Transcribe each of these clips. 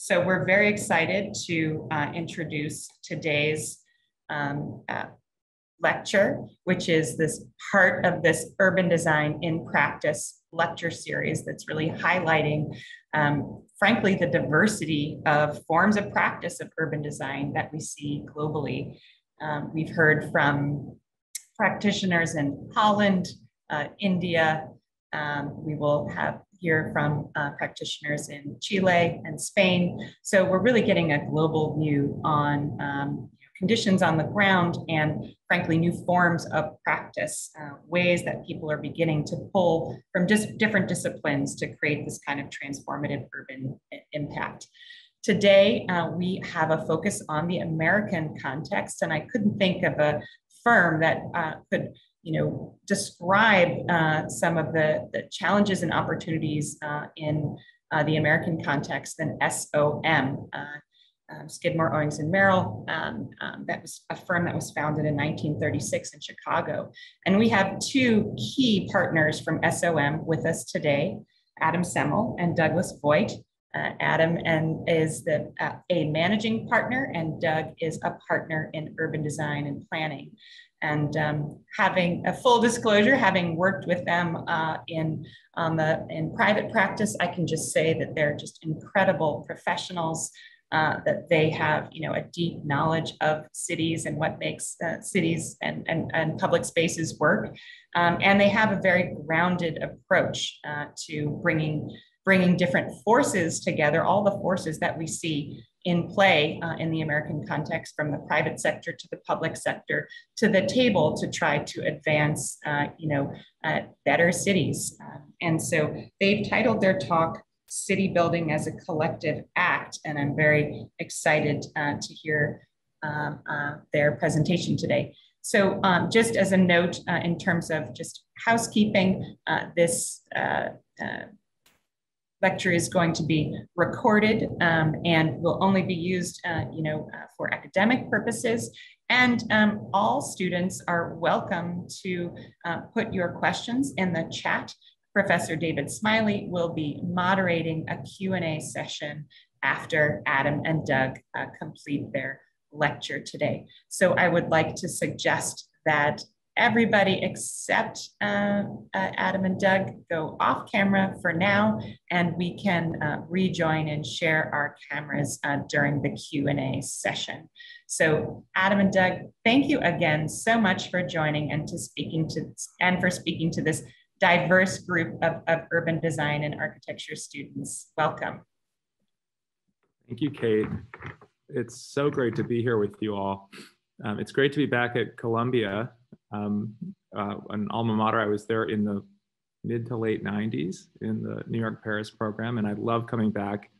So we're very excited to introduce today's lecture, which is this part of this Urban Design in Practice lecture series that's really highlighting, frankly, the diversity of forms of practice of urban design that we see globally. We've heard from practitioners in Holland, India. We will hear from practitioners in Chile and Spain. So we're really getting a global view on conditions on the ground and, frankly, new forms of practice, ways that people are beginning to pull from just different disciplines to create this kind of transformative urban impact. Today, we have a focus on the American context, and I couldn't think of a firm that could describe some of the challenges and opportunities in the American context than SOM, Skidmore, Owings and Merrill. That was a firm that was founded in 1936 in Chicago. And we have two key partners from SOM with us today, Adam Semel and Douglas Voigt. Adam is a managing partner, and Doug is a partner in urban design and planning. And having a full disclosure, having worked with them in private practice, I can just say that they're just incredible professionals. That they have, a deep knowledge of cities and what makes cities and public spaces work, and they have a very grounded approach to bringing different forces together, all the forces that we see in play in the American context, from the private sector to the public sector, to the table to try to advance, better cities, and so they've titled their talk City Building as a Collective Act, and I'm very excited to hear their presentation today. So just as a note, in terms of just housekeeping, this lecture is going to be recorded and will only be used for academic purposes. And all students are welcome to put your questions in the chat. Professor David Smiley will be moderating a Q&A session after Adam and Doug complete their lecture today. So I would like to suggest that everybody except Adam and Doug go off camera for now, and we can rejoin and share our cameras during the Q&A session. So Adam and Doug, thank you again so much for joining and for speaking to this diverse group of urban design and architecture students. Welcome. Thank you, Kate. It's so great to be here with you all. It's great to be back at Columbia, an alma mater. I was there in the mid to late 90s in the New York Paris program, and I love coming back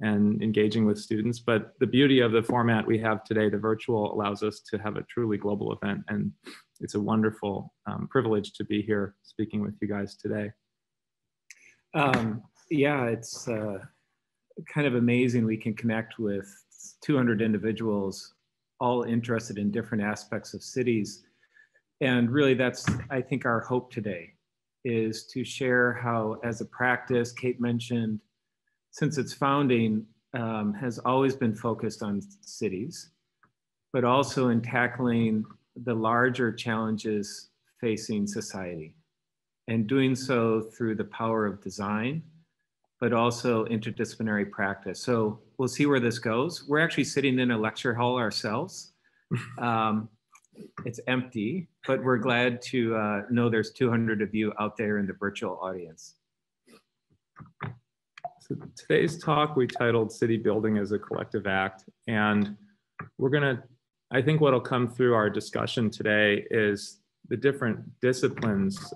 and engaging with students. But the beauty of the format we have today, the virtual, allows us to have a truly global event, and it's a wonderful privilege to be here speaking with you guys today. Yeah, it's kind of amazing. We can connect with 200 individuals, all interested in different aspects of cities. And really that's, I think, our hope today, is to share how, as a practice, Kate mentioned, since its founding, has always been focused on cities, but also in tackling the larger challenges facing society, and doing so through the power of design, but also interdisciplinary practice. So we'll see where this goes. We're actually sitting in a lecture hall ourselves. It's empty, but we're glad to know there's 200 of you out there in the virtual audience. So today's talk we titled City Building as a Collective Act, and we're gonna, I think what'll come through our discussion today is the different disciplines,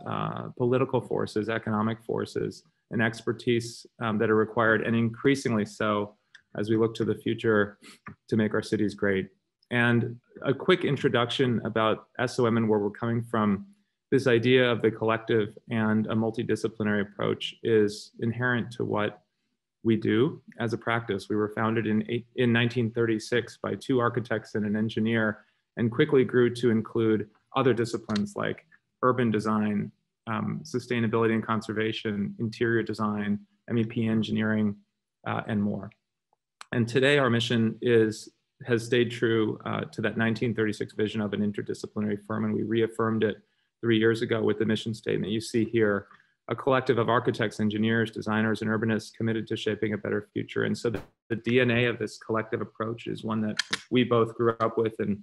political forces, economic forces, and expertise that are required, and increasingly so as we look to the future to make our cities great. And a quick introduction about SOM and where we're coming from. This idea of the collective and a multidisciplinary approach is inherent to what we do as a practice. We were founded in 1936 by two architects and an engineer, and quickly grew to include other disciplines like urban design, sustainability and conservation, interior design, MEP engineering, and more. And today our mission has stayed true to that 1936 vision of an interdisciplinary firm, and we reaffirmed it 3 years ago with the mission statement you see here, a collective of architects, engineers, designers, and urbanists committed to shaping a better future. And so the DNA of this collective approach is one that we both grew up with, and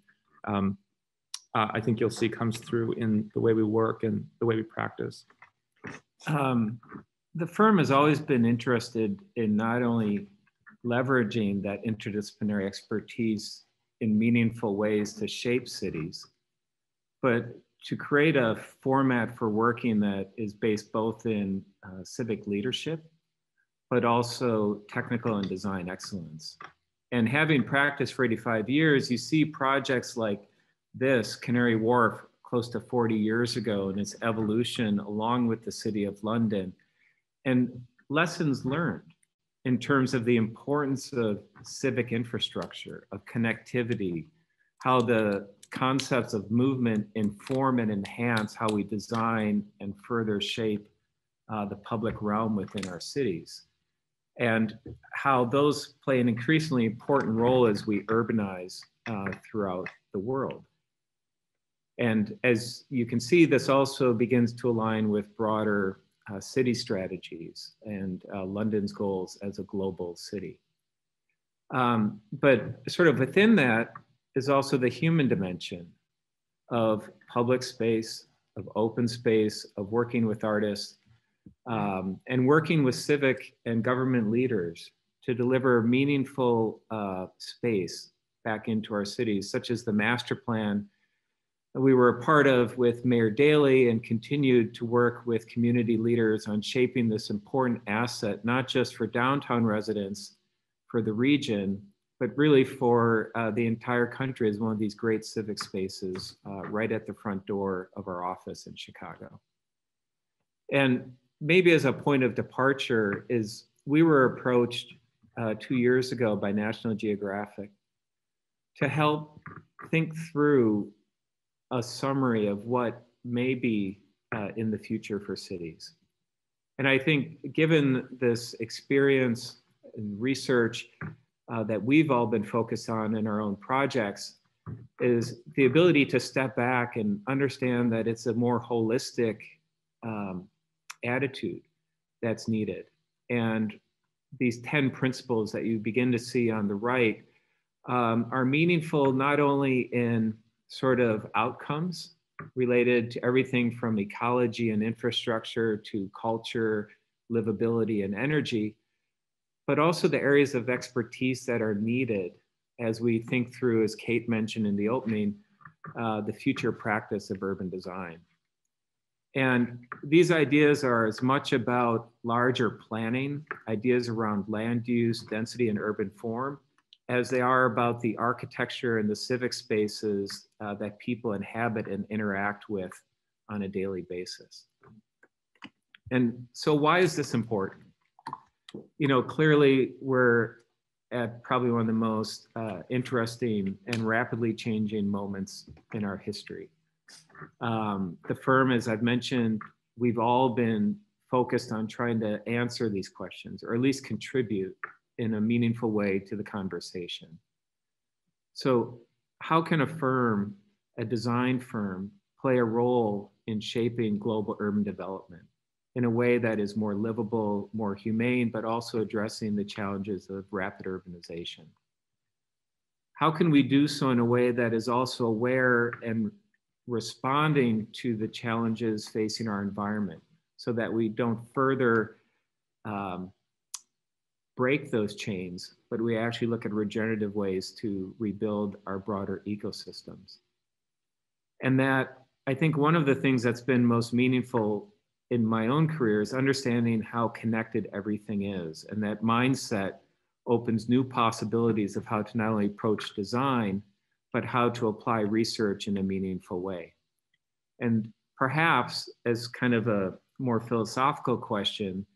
I think you'll see comes through in the way we work and the way we practice. The firm has always been interested in not only leveraging that interdisciplinary expertise in meaningful ways to shape cities, but to create a format for working that is based both in civic leadership, but also technical and design excellence. And having practiced for 85 years, you see projects like this, Canary Wharf, close to 40 years ago, and its evolution along with the City of London, and lessons learned in terms of the importance of civic infrastructure, of connectivity, how the concepts of movement inform and enhance how we design and further shape the public realm within our cities, and how those play an increasingly important role as we urbanize throughout the world. And as you can see, this also begins to align with broader city strategies and London's goals as a global city. But sort of within that is also the human dimension of public space, of open space, of working with artists, and working with civic and government leaders to deliver meaningful space back into our cities, such as the master plan we were a part of with Mayor Daley, and continued to work with community leaders on shaping this important asset, not just for downtown residents, for the region, but really for the entire country as one of these great civic spaces right at the front door of our office in Chicago. And maybe as a point of departure is we were approached 2 years ago by National Geographic to help think through a summary of what may be in the future for cities. And I think given this experience and research that we've all been focused on in our own projects is the ability to step back and understand that it's a more holistic attitude that's needed. And these 10 principles that you begin to see on the right are meaningful not only in sort of outcomes related to everything from ecology and infrastructure to culture, livability, and energy, but also the areas of expertise that are needed as we think through, as Kate mentioned in the opening, the future practice of urban design. And these ideas are as much about larger planning, ideas around land use, density, and urban form, as they are about the architecture and the civic spaces that people inhabit and interact with on a daily basis. And so why is this important? You know, clearly we're at probably one of the most interesting and rapidly changing moments in our history. The firm, as I've mentioned, we've all been focused on trying to answer these questions, or at least contribute in a meaningful way to the conversation. So how can a firm, a design firm, play a role in shaping global urban development in a way that is more livable, more humane, but also addressing the challenges of rapid urbanization? How can we do so in a way that is also aware and responding to the challenges facing our environment so that we don't further break those chains, but we actually look at regenerative ways to rebuild our broader ecosystems? And that, I think one of the things that's been most meaningful in my own career is understanding how connected everything is. And that mindset opens new possibilities of how to not only approach design, but how to apply research in a meaningful way. And perhaps as kind of a more philosophical question,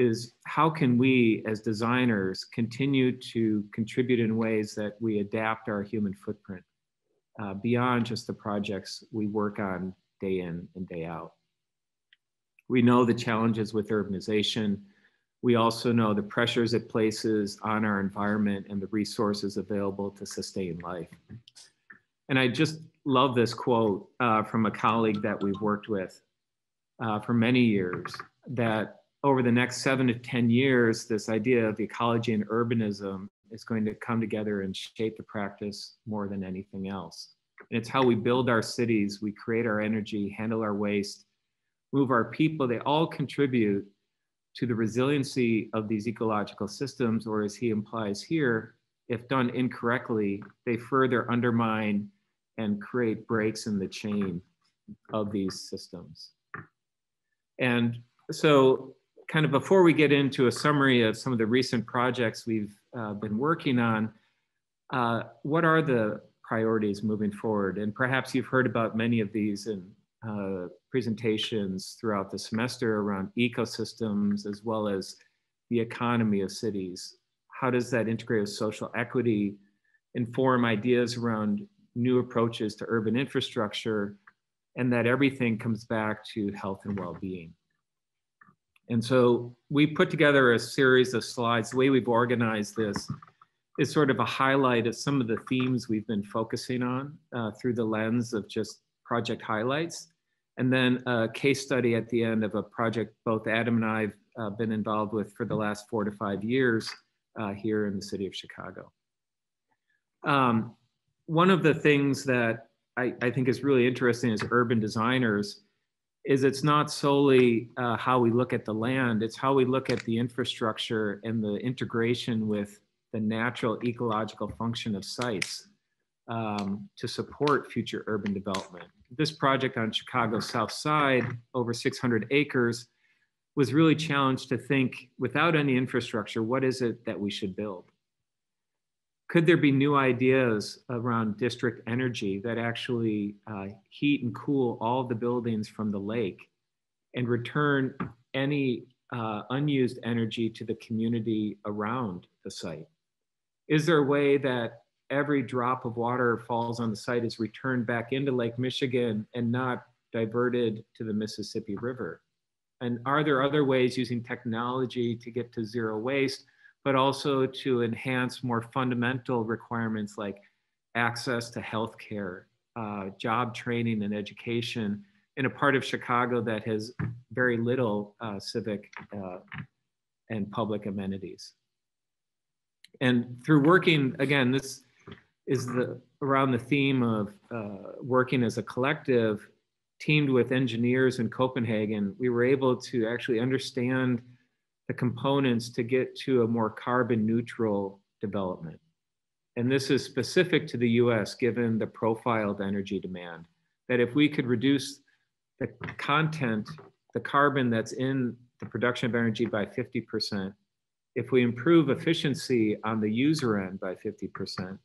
is how can we as designers continue to contribute in ways that we adapt our human footprint beyond just the projects we work on day in and day out? We know the challenges with urbanization, We also know the pressures it places on our environment and the resources available to sustain life. And I just love this quote from a colleague that we've worked with for many years, that over the next 7 to 10 years, this idea of ecology and urbanism is going to come together and shape the practice more than anything else. And it's how we build our cities, we create our energy, handle our waste, move our people. They all contribute to the resiliency of these ecological systems, or as he implies here, if done incorrectly, they further undermine and create breaks in the chain of these systems. And so kind of before we get into a summary of some of the recent projects we've been working on, what are the priorities moving forward? And perhaps you've heard about many of these in presentations throughout the semester around ecosystems, as well as the economy of cities. How does that integrate with social equity, inform ideas around new approaches to urban infrastructure, and that everything comes back to health and well-being. And so we put together a series of slides. The way we've organized this is sort of a highlight of some of the themes we've been focusing on through the lens of just project highlights, and then a case study at the end of a project both Adam and I have been involved with for the last 4 to 5 years here in the city of Chicago. One of the things that I think is really interesting as urban designers is it's not solely how we look at the land, it's how we look at the infrastructure and the integration with the natural ecological function of sites to support future urban development. This project on Chicago's South Side, over 600 acres, was really challenged to think, without any infrastructure, what is it that we should build? Could there be new ideas around district energy that actually heat and cool all the buildings from the lake and return any unused energy to the community around the site? Is there a way that every drop of water falls on the site is returned back into Lake Michigan and not diverted to the Mississippi River? And are there other ways using technology to get to zero waste, but also to enhance more fundamental requirements like access to healthcare, job training and education in a part of Chicago that has very little civic and public amenities? And through working, again, this is around the theme of working as a collective, teamed with engineers in Copenhagen, we were able to actually understand the components to get to a more carbon neutral development. And this is specific to the US, given the profile of energy demand, that if we could reduce the content, the carbon that's in the production of energy by 50%, if we improve efficiency on the user end by 50%,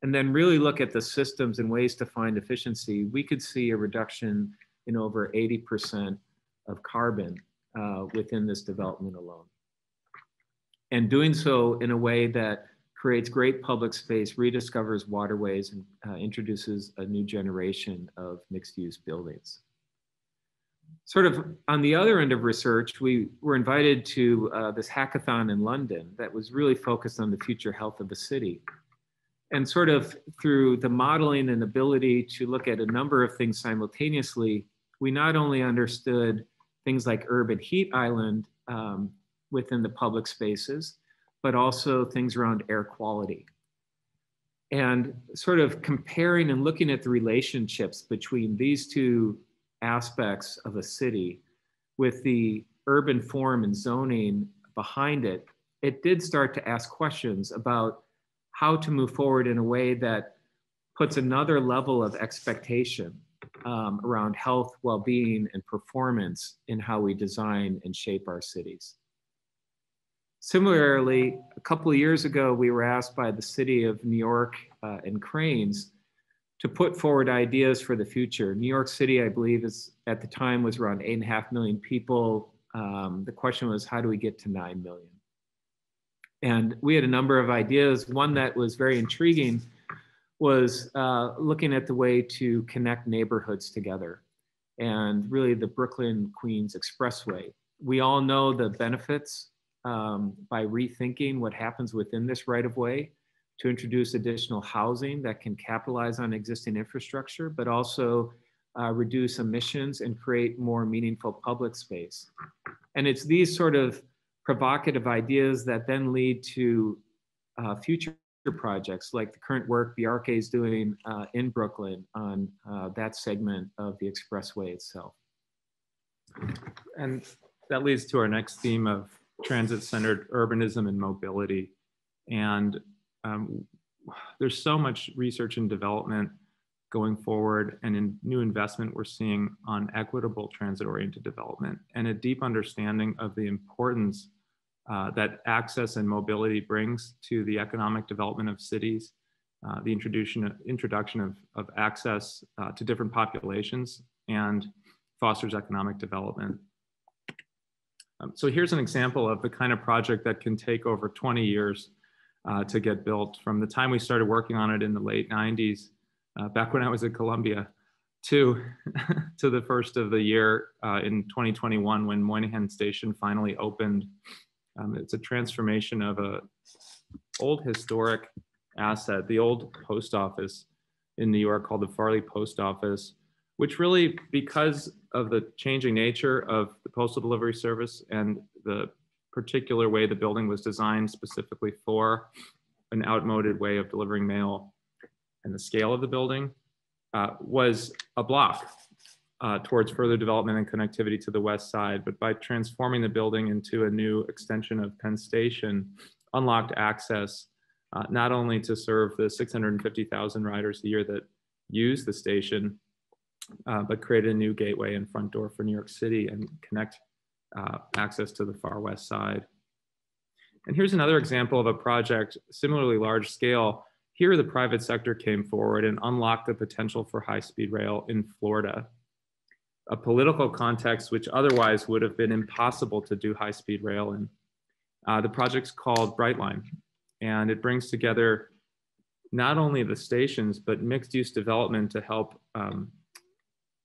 and then really look at the systems and ways to find efficiency, we could see a reduction in over 80% of carbon within this development alone. And doing so in a way that creates great public space, rediscovers waterways, and introduces a new generation of mixed-use buildings. Sort of on the other end of research, we were invited to this hackathon in London that was really focused on the future health of the city. And sort of through the modeling and ability to look at a number of things simultaneously, we not only understood things like urban heat island within the public spaces, but also things around air quality. And sort of comparing and looking at the relationships between these two aspects of a city with the urban form and zoning behind it, it did start to ask questions about how to move forward in a way that puts another level of expectation around health, well-being, and performance in how we design and shape our cities. Similarly, a couple of years ago, we were asked by the city of New York and Cranes to put forward ideas for the future. New York City, I believe, is at the time was around 8.5 million people. The question was, how do we get to 9 million? And we had a number of ideas. One that was very intriguing was looking at the way to connect neighborhoods together, and really the Brooklyn Queens Expressway. We all know the benefits by rethinking what happens within this right-of-way to introduce additional housing that can capitalize on existing infrastructure, but also reduce emissions and create more meaningful public space. And it's these sort of provocative ideas that then lead to future projects like the current work BRK is doing in Brooklyn on that segment of the expressway itself. And that leads to our next theme of transit-centered urbanism and mobility. And there's so much research and development going forward and in new investment we're seeing on equitable transit-oriented development and a deep understanding of the importance that access and mobility brings to the economic development of cities, the introduction of access to different populations and fosters economic development. So here's an example of the kind of project that can take over 20 years to get built, from the time we started working on it in the late 90s, back when I was at Columbia, to the first of the year in 2021 when Moynihan Station finally opened. It's a transformation of an old historic asset, the old post office in New York called the Farley Post Office, which really, because of the changing nature of the postal delivery service and the particular way the building was designed specifically for an outmoded way of delivering mail and the scale of the building, was a block towards further development and connectivity to the west side. But by transforming the building into a new extension of Penn Station, unlocked access, not only to serve the 650,000 riders a year that use the station, but create a new gateway and front door for New York City and connect access to the far west side. And here's another example of a project, similarly large scale. Here the private sector came forward and unlocked the potential for high-speed rail in Florida, a political context which otherwise would have been impossible to do high-speed rail in. The project's called Brightline, and it brings together not only the stations, but mixed-use development to help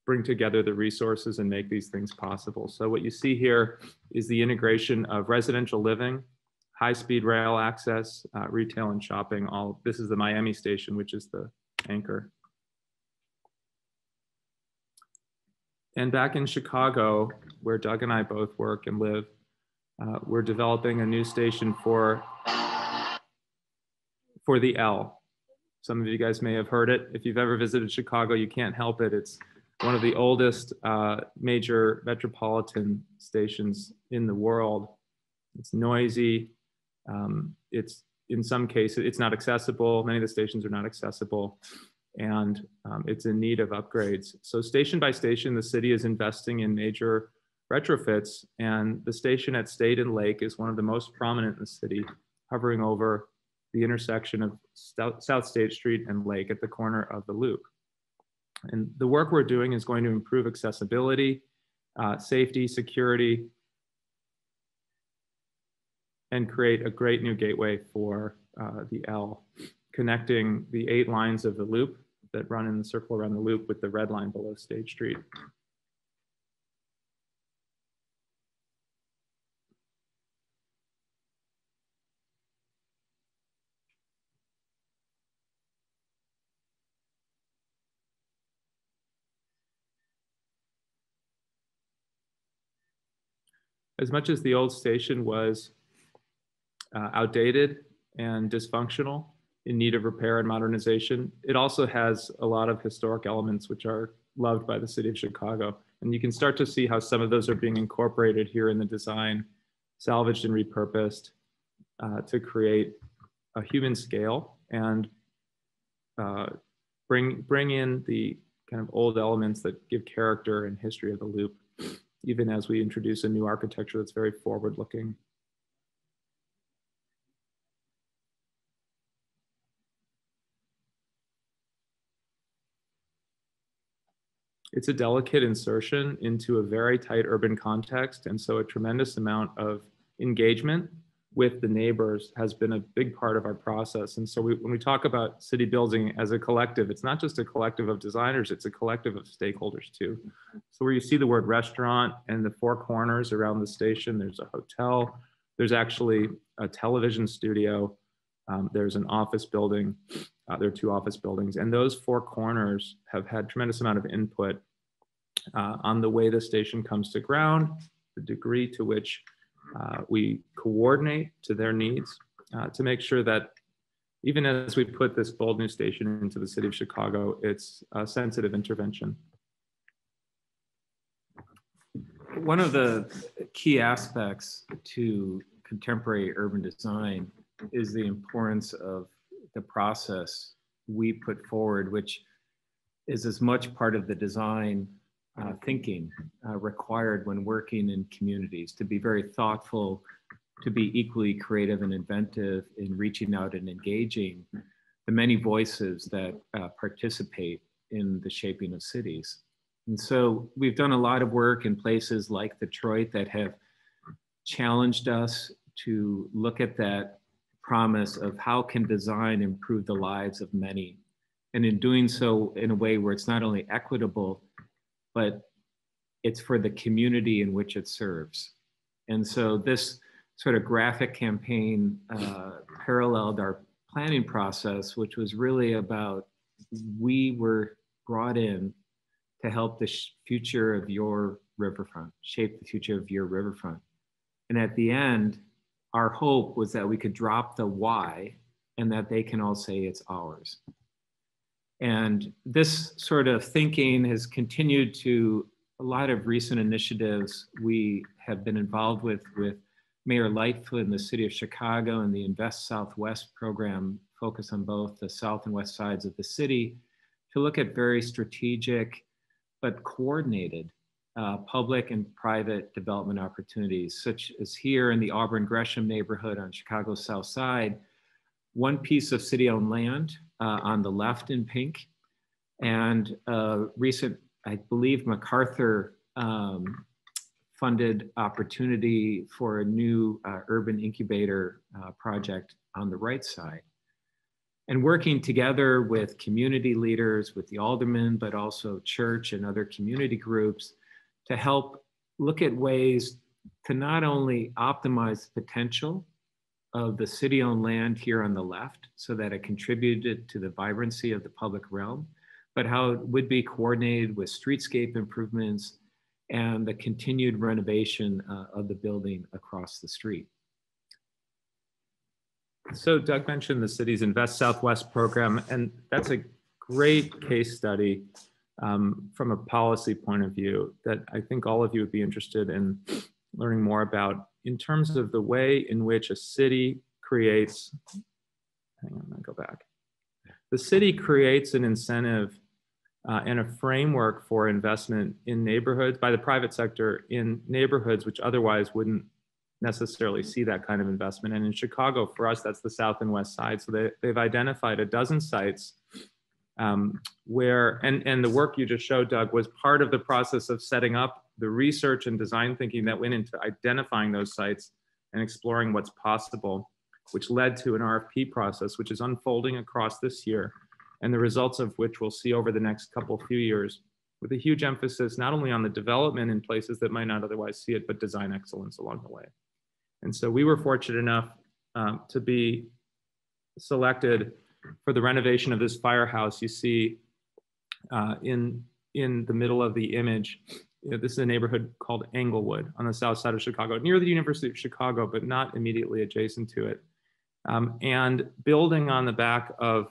bring together the resources and make these things possible. So what you see here is the integration of residential living, high-speed rail access, retail and shopping. All this is the Miami station, which is the anchor. And back in Chicago, where Doug and I both work and live, we're developing a new station for the L. Some of you guys may have heard it. If you've ever visited Chicago, you can't help it. It's one of the oldest major metropolitan stations in the world. It's noisy. It's, in some cases, it's not accessible. Many of the stations are not accessible, and it's in need of upgrades. So station by station, the city is investing in major retrofits, and the station at State and Lake is one of the most prominent in the city, hovering over the intersection of South State Street and Lake at the corner of the Loop. And the work we're doing is going to improve accessibility, safety, security, and create a great new gateway for the L, connecting the 8 lines of the Loop that run in the circle around the Loop with the red line below State Street. As much as the old station was outdated and dysfunctional, in need of repair and modernization, it also has a lot of historic elements which are loved by the city of Chicago. And you can start to see how some of those are being incorporated here in the design, salvaged and repurposed to create a human scale and bring in the kind of old elements that give character and history of the Loop, even as we introduce a new architecture that's very forward-looking. It's a delicate insertion into a very tight urban context, and so a tremendous amount of engagement with the neighbors has been a big part of our process. And so when we talk about city building as a collective, it's not just a collective of designers, it's a collective of stakeholders too. So where you see the word restaurant and the four corners around the station, there's a hotel, There's actually a television studio. There's an office building. There are two office buildings. And those four corners have had tremendous amount of input on the way the station comes to ground, the degree to which we coordinate to their needs to make sure that even as we put this bold new station into the city of Chicago, it's a sensitive intervention. One of the key aspects to contemporary urban design is the importance of the process we put forward, which is as much part of the design thinking required when working in communities, to be very thoughtful, to be equally creative and inventive in reaching out and engaging the many voices that participate in the shaping of cities. And so we've done a lot of work in places like Detroit that have challenged us to look at that promise of how can design improve the lives of many, and in doing so in a way where it's not only equitable, but it's for the community in which it serves. And so this sort of graphic campaign paralleled our planning process, which was really about, we were brought in to help the future of your riverfront, shape the future of your riverfront. And at the end, our hope was that we could drop the why and that they can all say it's ours. And this sort of thinking has continued to a lot of recent initiatives we have been involved with Mayor Lightfoot in the city of Chicago and the Invest Southwest program focused on both the south and west sides of the city to look at very strategic but coordinated public and private development opportunities, such as here in the Auburn-Gresham neighborhood on Chicago's south side, one piece of city-owned land on the left in pink, and recent, I believe, MacArthur funded opportunity for a new urban incubator project on the right side. And working together with community leaders, with the aldermen, but also church and other community groups to help look at ways to not only optimize the potential of the city-owned land here on the left so that it contributed to the vibrancy of the public realm, but how it would be coordinated with streetscape improvements and the continued renovation of the building across the street. So Doug mentioned the city's Invest Southwest program, and that's a great case study from a policy point of view that I think all of you would be interested in learning more about in terms of the way in which a city creates, hang on, I'll go back. The city creates an incentive and a framework for investment in neighborhoods by the private sector in neighborhoods which otherwise wouldn't necessarily see that kind of investment. And in Chicago, for us, that's the south and west side. So they've identified a dozen sites where, and the work you just showed, Doug, was part of the process of setting up the research and design thinking that went into identifying those sites and exploring what's possible, which led to an RFP process, which is unfolding across this year, and the results of which we'll see over the next few years, with a huge emphasis not only on the development in places that might not otherwise see it, but design excellence along the way. And so we were fortunate enough to be selected for the renovation of this firehouse you see in the middle of the image. You know, this is a neighborhood called Englewood on the south side of Chicago, near the University of Chicago, but not immediately adjacent to it. And building on the back of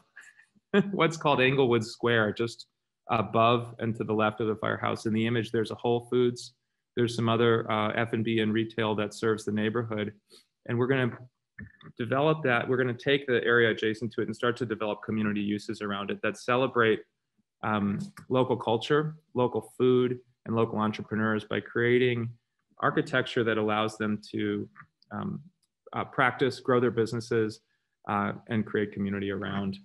what's called Englewood Square, just above and to the left of the firehouse. In the image, there's a Whole Foods. There's some other F&B and retail that serves the neighborhood. And we're going to develop that. We're going to take the area adjacent to it and start to develop community uses around it that celebrate local culture, local food, and local entrepreneurs by creating architecture that allows them to practice, grow their businesses, and create community around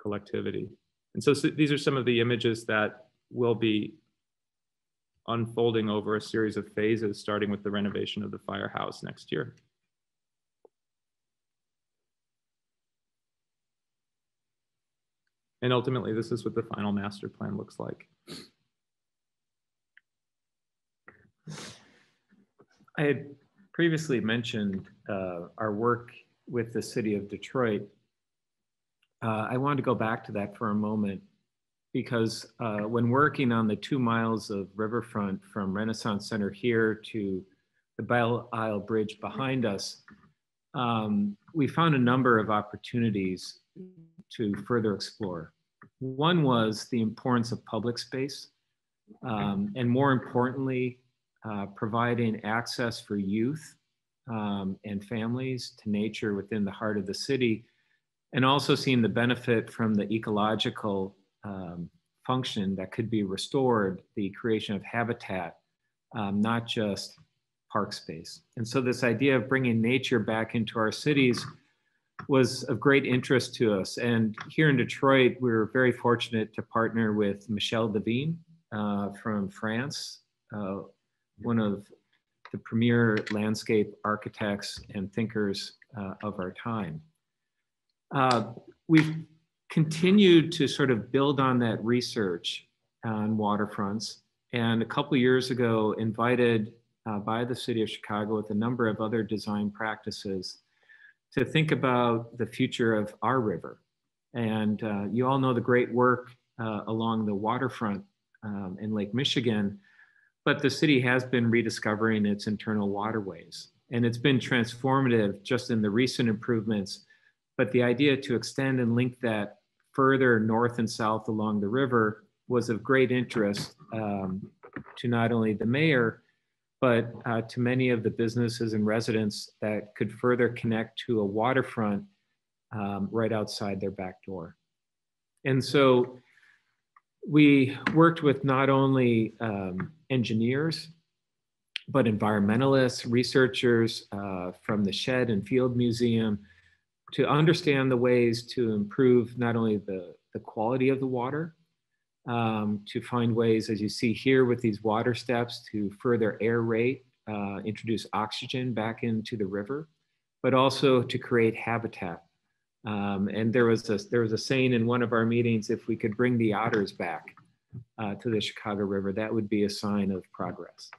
collectivity. And so these are some of the images that will be unfolding over a series of phases, starting with the renovation of the firehouse next year. And ultimately, this is what the final master plan looks like. I had previously mentioned our work with the city of Detroit, I wanted to go back to that for a moment because when working on the 2 miles of riverfront from Renaissance Center here to the Belle Isle Bridge behind us, we found a number of opportunities to further explore. One was the importance of public space, and more importantly, providing access for youth and families to nature within the heart of the city, and also seeing the benefit from the ecological function that could be restored, the creation of habitat, not just park space. And so this idea of bringing nature back into our cities was of great interest to us. And here in Detroit, we were very fortunate to partner with Michel Devine from France, one of the premier landscape architects and thinkers of our time. We've continued to sort of build on that research on waterfronts, and a couple of years ago invited by the city of Chicago with a number of other design practices to think about the future of our river. And you all know the great work along the waterfront in Lake Michigan, but the city has been rediscovering its internal waterways. And it's been transformative just in the recent improvements, but the idea to extend and link that further north and south along the river was of great interest to not only the mayor, but to many of the businesses and residents that could further connect to a waterfront right outside their back door. And so we worked with not only engineers, but environmentalists, researchers from the Shed and Field Museum to understand the ways to improve not only the quality of the water, to find ways, as you see here with these water steps, to further aerate, introduce oxygen back into the river, but also to create habitat. And there was a saying in one of our meetings, if we could bring the otters back to the Chicago River, that would be a sign of progress.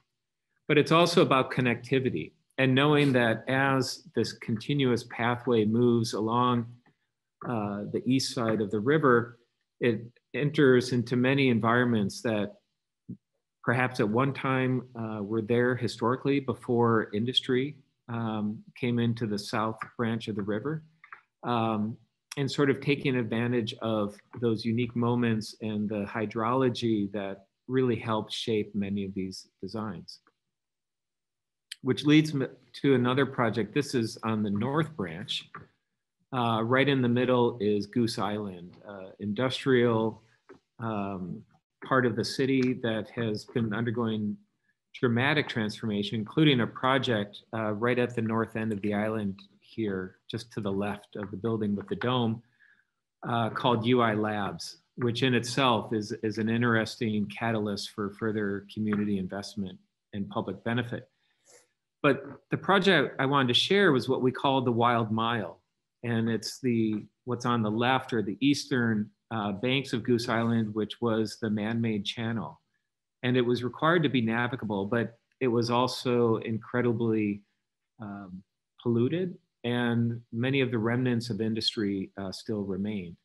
But it's also about connectivity and knowing that as this continuous pathway moves along the east side of the river, it enters into many environments that perhaps at one time were there historically before industry came into the south branch of the river, and sort of taking advantage of those unique moments and the hydrology that really helped shape many of these designs. Which leads me to another project. This is on the North Branch. Right in the middle is Goose Island, industrial part of the city that has been undergoing dramatic transformation, including a project right at the north end of the island here, just to the left of the building with the dome, called UI Labs, which in itself is an interesting catalyst for further community investment and public benefit. But the project I wanted to share was what we call the Wild Mile. And it's what's on the left or the eastern banks of Goose Island, which was the man-made channel. And it was required to be navigable, but it was also incredibly polluted, and many of the remnants of industry still remain.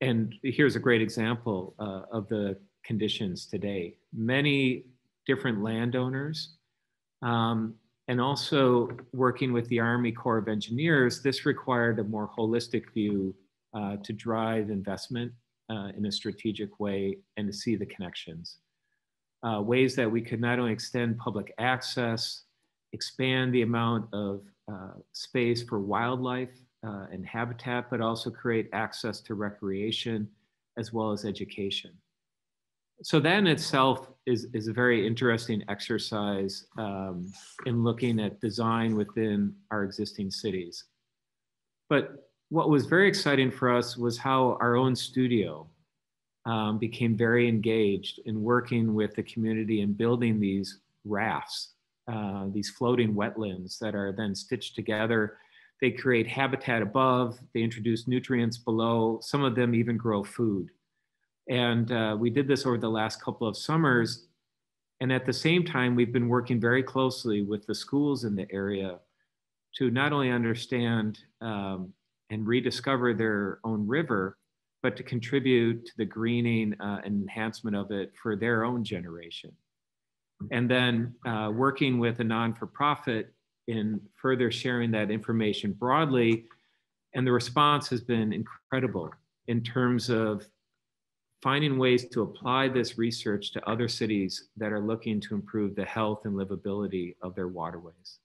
And here's a great example of the conditions today. Many different landowners, and also working with the Army Corps of Engineers, this required a more holistic view to drive investment in a strategic way and to see the connections. Ways that we could not only extend public access, expand the amount of space for wildlife and habitat, but also create access to recreation as well as education. So that in itself is a very interesting exercise in looking at design within our existing cities. But what was very exciting for us was how our own studio became very engaged in working with the community and building these rafts, these floating wetlands that are then stitched together. They create habitat above, they introduce nutrients below, some of them even grow food. And we did this over the last couple of summers And at the same time, we've been working very closely with the schools in the area to not only understand and rediscover their own river, but to contribute to the greening and enhancement of it for their own generation. And then working with a non-for-profit in further sharing that information broadly. And the response has been incredible in terms of finding ways to apply this research to other cities that are looking to improve the health and livability of their waterways.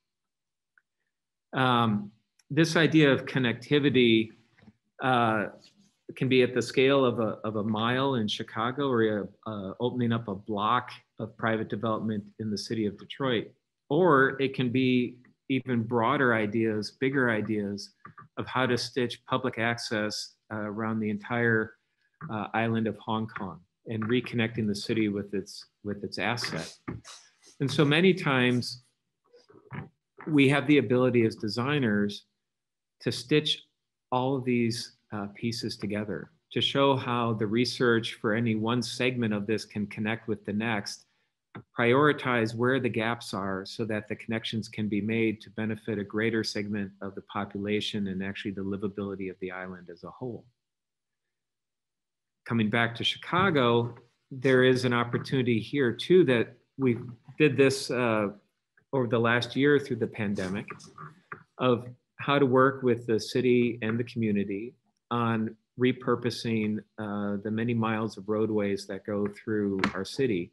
This idea of connectivity can be at the scale of a mile in Chicago or opening up a block of private development in the city of Detroit, or it can be even broader ideas, bigger ideas of how to stitch public access around the entire island of Hong Kong and reconnecting the city with its asset. And so many times we have the ability as designers to stitch all of these pieces together to show how the research for any one segment of this can connect with the next, prioritize where the gaps are so that the connections can be made to benefit a greater segment of the population and actually the livability of the island as a whole. Coming back to Chicago, there is an opportunity here too that we did this over the last year through the pandemic of how to work with the city and the community on repurposing the many miles of roadways that go through our city,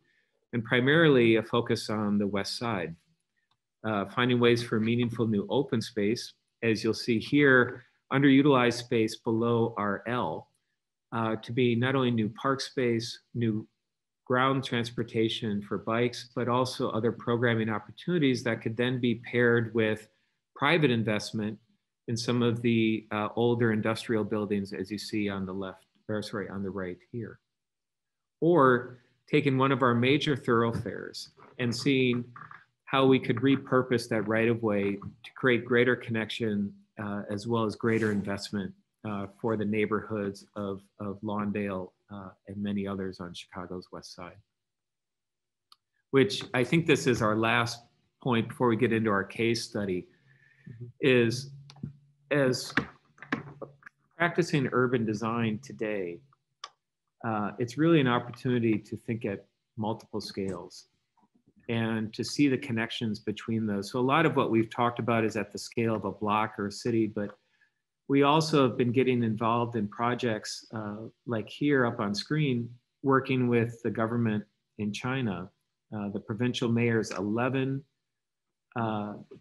and primarily a focus on the west side. Finding ways for meaningful new open space, as you'll see here, underutilized space below our L, to be not only new park space, new ground transportation for bikes, but also other programming opportunities that could then be paired with private investment in some of the older industrial buildings, as you see on the left, or sorry, on the right here. Or taking one of our major thoroughfares and seeing how we could repurpose that right of way to create greater connection as well as greater investment for the neighborhoods of Lawndale and many others on Chicago's west side. Which I think this is our last point before we get into our case study, is as practicing urban design today, it's really an opportunity to think at multiple scales and to see the connections between those. So a lot of what we've talked about is at the scale of a block or a city, but we also have been getting involved in projects like here up on screen, working with the government in China, the provincial mayors, 11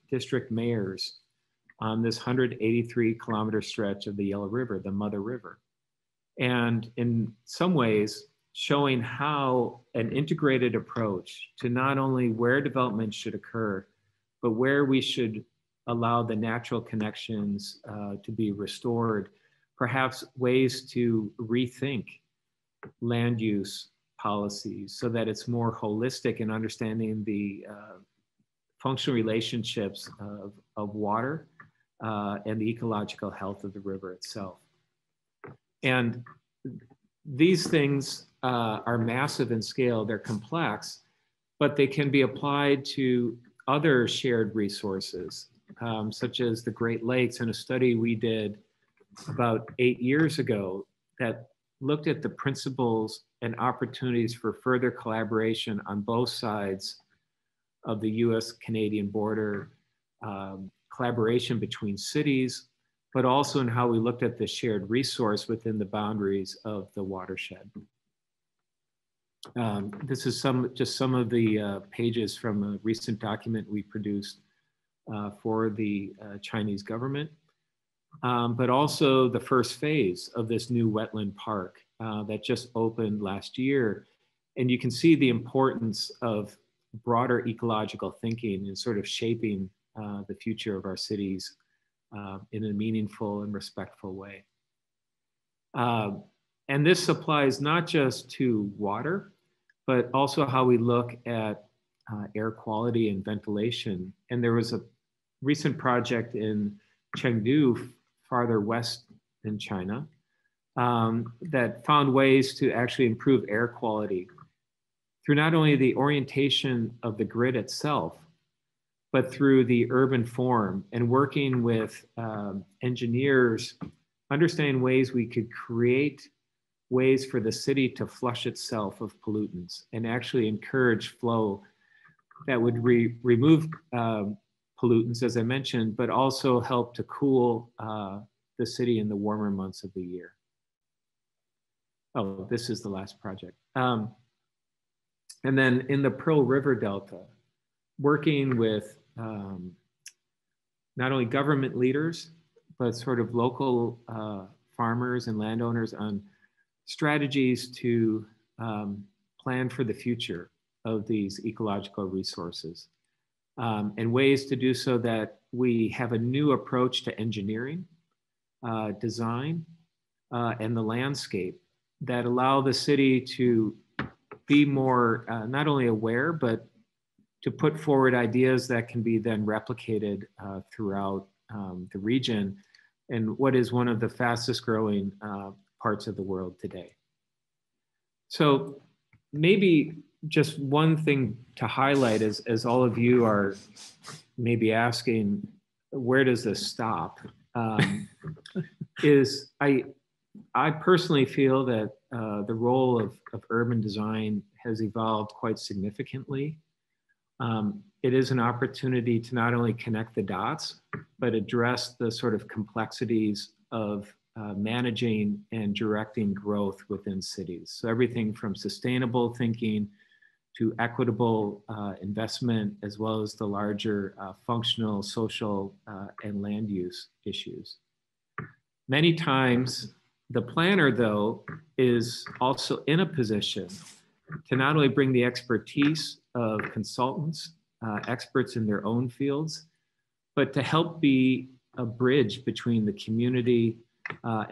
district mayors on this 183-kilometer stretch of the Yellow River, the Mother River. And in some ways, showing how an integrated approach to not only where development should occur, but where we should allow the natural connections to be restored, perhaps ways to rethink land use policies so that it's more holistic in understanding the functional relationships of water and the ecological health of the river itself. And these things are massive in scale, they're complex, but they can be applied to other shared resources, such as the Great Lakes, in a study we did about 8 years ago that looked at the principles and opportunities for further collaboration on both sides of the US-Canadian border, collaboration between cities, but also in how we looked at the shared resource within the boundaries of the watershed. This is just some of the pages from a recent document we produced for the Chinese government, but also the first phase of this new wetland park that just opened last year. And you can see the importance of broader ecological thinking and sort of shaping the future of our cities in a meaningful and respectful way. And this applies not just to water, but also how we look at air quality and ventilation. And there was a recent project in Chengdu, farther west in China, that found ways to actually improve air quality through not only the orientation of the grid itself, but through the urban form and working with engineers, understanding ways we could create ways for the city to flush itself of pollutants and actually encourage flow that would remove pollutants, as I mentioned, but also help to cool the city in the warmer months of the year. Oh, this is the last project. And then in the Pearl River Delta, working with not only government leaders, but sort of local farmers and landowners on strategies to plan for the future of these ecological resources and ways to do so that we have a new approach to engineering, design, and the landscape that allow the city to be more not only aware, but to put forward ideas that can be then replicated throughout the region and what is one of the fastest growing parts of the world today. So maybe just one thing to highlight is, as all of you are maybe asking, where does this stop? Is I personally feel that the role of urban design has evolved quite significantly. It is an opportunity to not only connect the dots, but address the sort of complexities of managing and directing growth within cities. So everything from sustainable thinking to equitable investment, as well as the larger functional, social, and land use issues. Many times, the planner, though, is also in a position to not only bring the expertise of consultants, experts in their own fields, but to help be a bridge between the community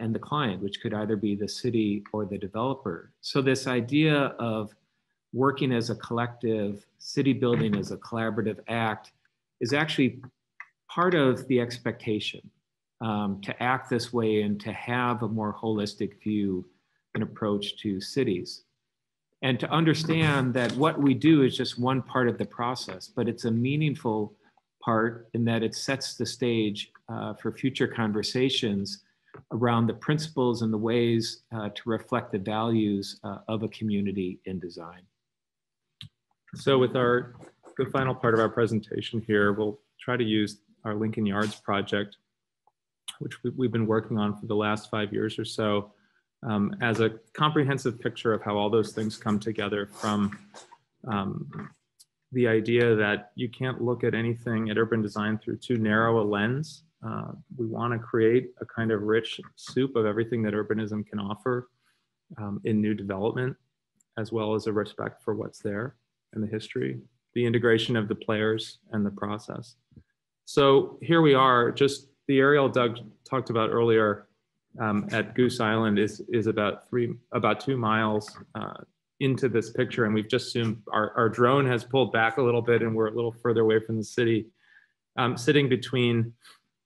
and the client, which could either be the city or the developer. So this idea of working as a collective, city building as a collaborative act, is actually part of the expectation to act this way and to have a more holistic view and approach to cities. And to understand that what we do is just one part of the process, but it's a meaningful part in that it sets the stage for future conversations around the principles and the ways to reflect the values of a community in design. So with the final part of our presentation here, we'll try to use our Lincoln Yards project, which we've been working on for the last 5 years or so, as a comprehensive picture of how all those things come together, from the idea that you can't look at anything at urban design through too narrow a lens. We want to create a kind of rich soup of everything that urbanism can offer in new development, as well as a respect for what's there and the history, the integration of the players and the process. So here we are, just the aerial Doug talked about earlier at Goose Island is about 2 miles into this picture, and we've just zoomed, our drone has pulled back a little bit and we're a little further away from the city. Sitting between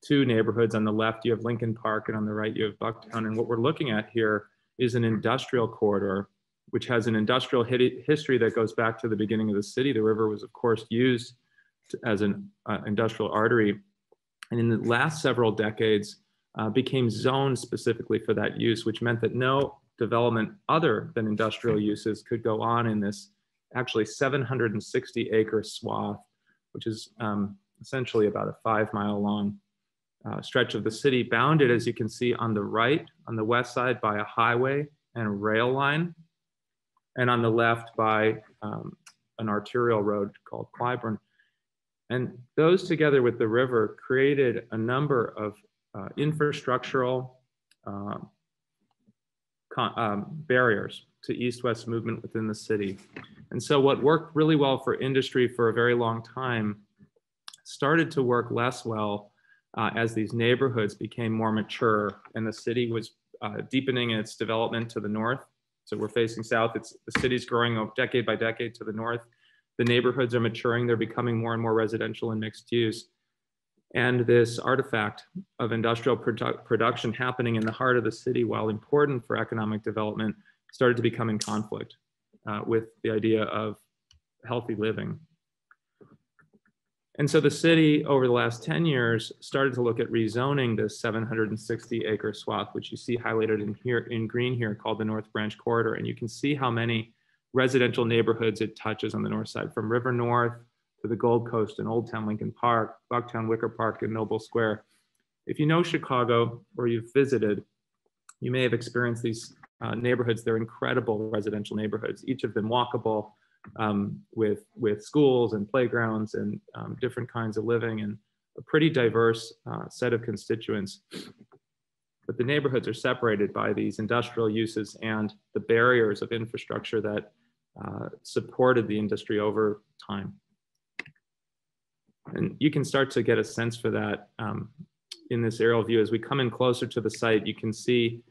two neighborhoods, on the left you have Lincoln Park and on the right you have Bucktown, and what we're looking at here is an industrial corridor which has an industrial history that goes back to the beginning of the city. The river was of course used as an industrial artery, and in the last several decades became zoned specifically for that use, which meant that no development other than industrial uses could go on in this actually 760 acre swath, which is essentially about a 5 mile long stretch of the city, bounded, as you can see on the right, on the west side, by a highway and a rail line, and on the left by an arterial road called Clybourne. And those, together with the river, created a number of infrastructural barriers to east-west movement within the city. And so what worked really well for industry for a very long time started to work less well as these neighborhoods became more mature and the city was deepening its development to the north. So we're facing south, the city's growing decade by decade to the north. The neighborhoods are maturing, they're becoming more and more residential and mixed use. And this artifact of industrial production happening in the heart of the city, while important for economic development, started to become in conflict. with the idea of healthy living. And so the city over the last 10 years started to look at rezoning this 760-acre swath, which you see highlighted in here in green here, called the North Branch Corridor. And you can see how many residential neighborhoods it touches on the north side, from River North to the Gold Coast and Old Town Lincoln Park, Bucktown, Wicker Park, and Noble Square. If you know Chicago or you've visited, you may have experienced these neighborhoods. They're incredible residential neighborhoods, each of them walkable, with schools and playgrounds and different kinds of living, and a pretty diverse set of constituents. But the neighborhoods are separated by these industrial uses and the barriers of infrastructure that supported the industry over time. And you can start to get a sense for that in this aerial view. As we come in closer to the site, you can see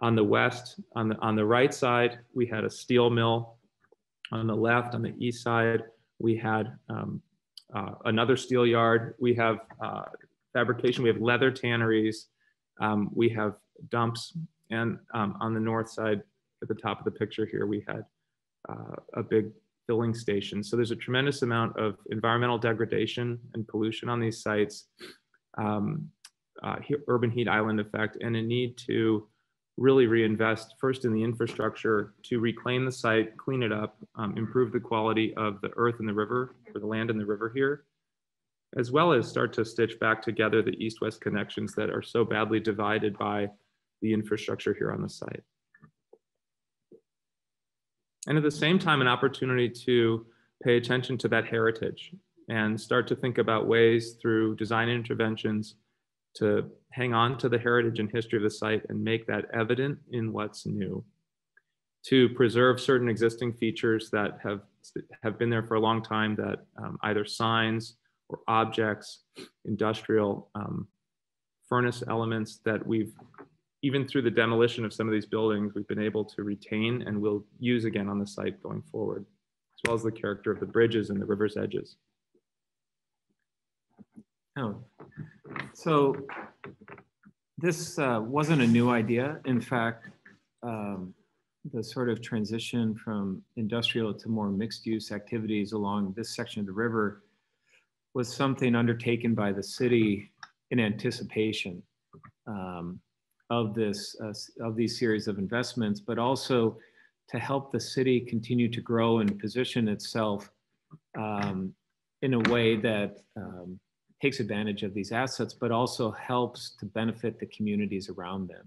on the west, on the right side, we had a steel mill. On the left, on the east side, we had another steel yard. We have fabrication, we have leather tanneries, we have dumps. And on the north side, at the top of the picture here, we had a big filling station. So there's a tremendous amount of environmental degradation and pollution on these sites, urban heat island effect, and a need to really reinvest first in the infrastructure to reclaim the site, clean it up, improve the quality of the earth and the river, or the land and the river here, as well as start to stitch back together the east-west connections that are so badly divided by the infrastructure here on the site. And at the same time, an opportunity to pay attention to that heritage and start to think about ways through design interventions to hang on to the heritage and history of the site and make that evident in what's new, to preserve certain existing features that have been there for a long time, that either signs or objects, industrial furnace elements that we've, even through the demolition of some of these buildings, we've been able to retain and will use again on the site going forward, as well as the character of the bridges and the river's edges. Oh. So this wasn't a new idea. In fact, the sort of transition from industrial to more mixed-use activities along this section of the river was something undertaken by the city in anticipation of these series of investments, but also to help the city continue to grow and position itself in a way that takes advantage of these assets, but also helps to benefit the communities around them.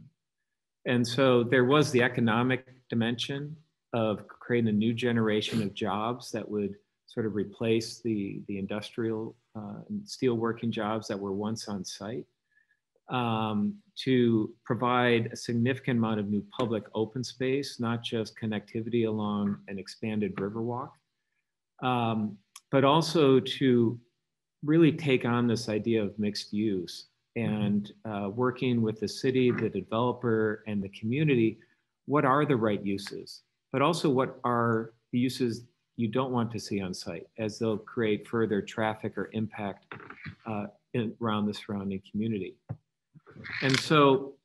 And so there was the economic dimension of creating a new generation of jobs that would sort of replace the industrial steelworking jobs that were once on site, to provide a significant amount of new public open space, not just connectivity along an expanded riverwalk, but also to really take on this idea of mixed use and working with the city, the developer, and the community. What are the right uses, but also what are the uses you don't want to see on site, as they'll create further traffic or impact around the surrounding community? And so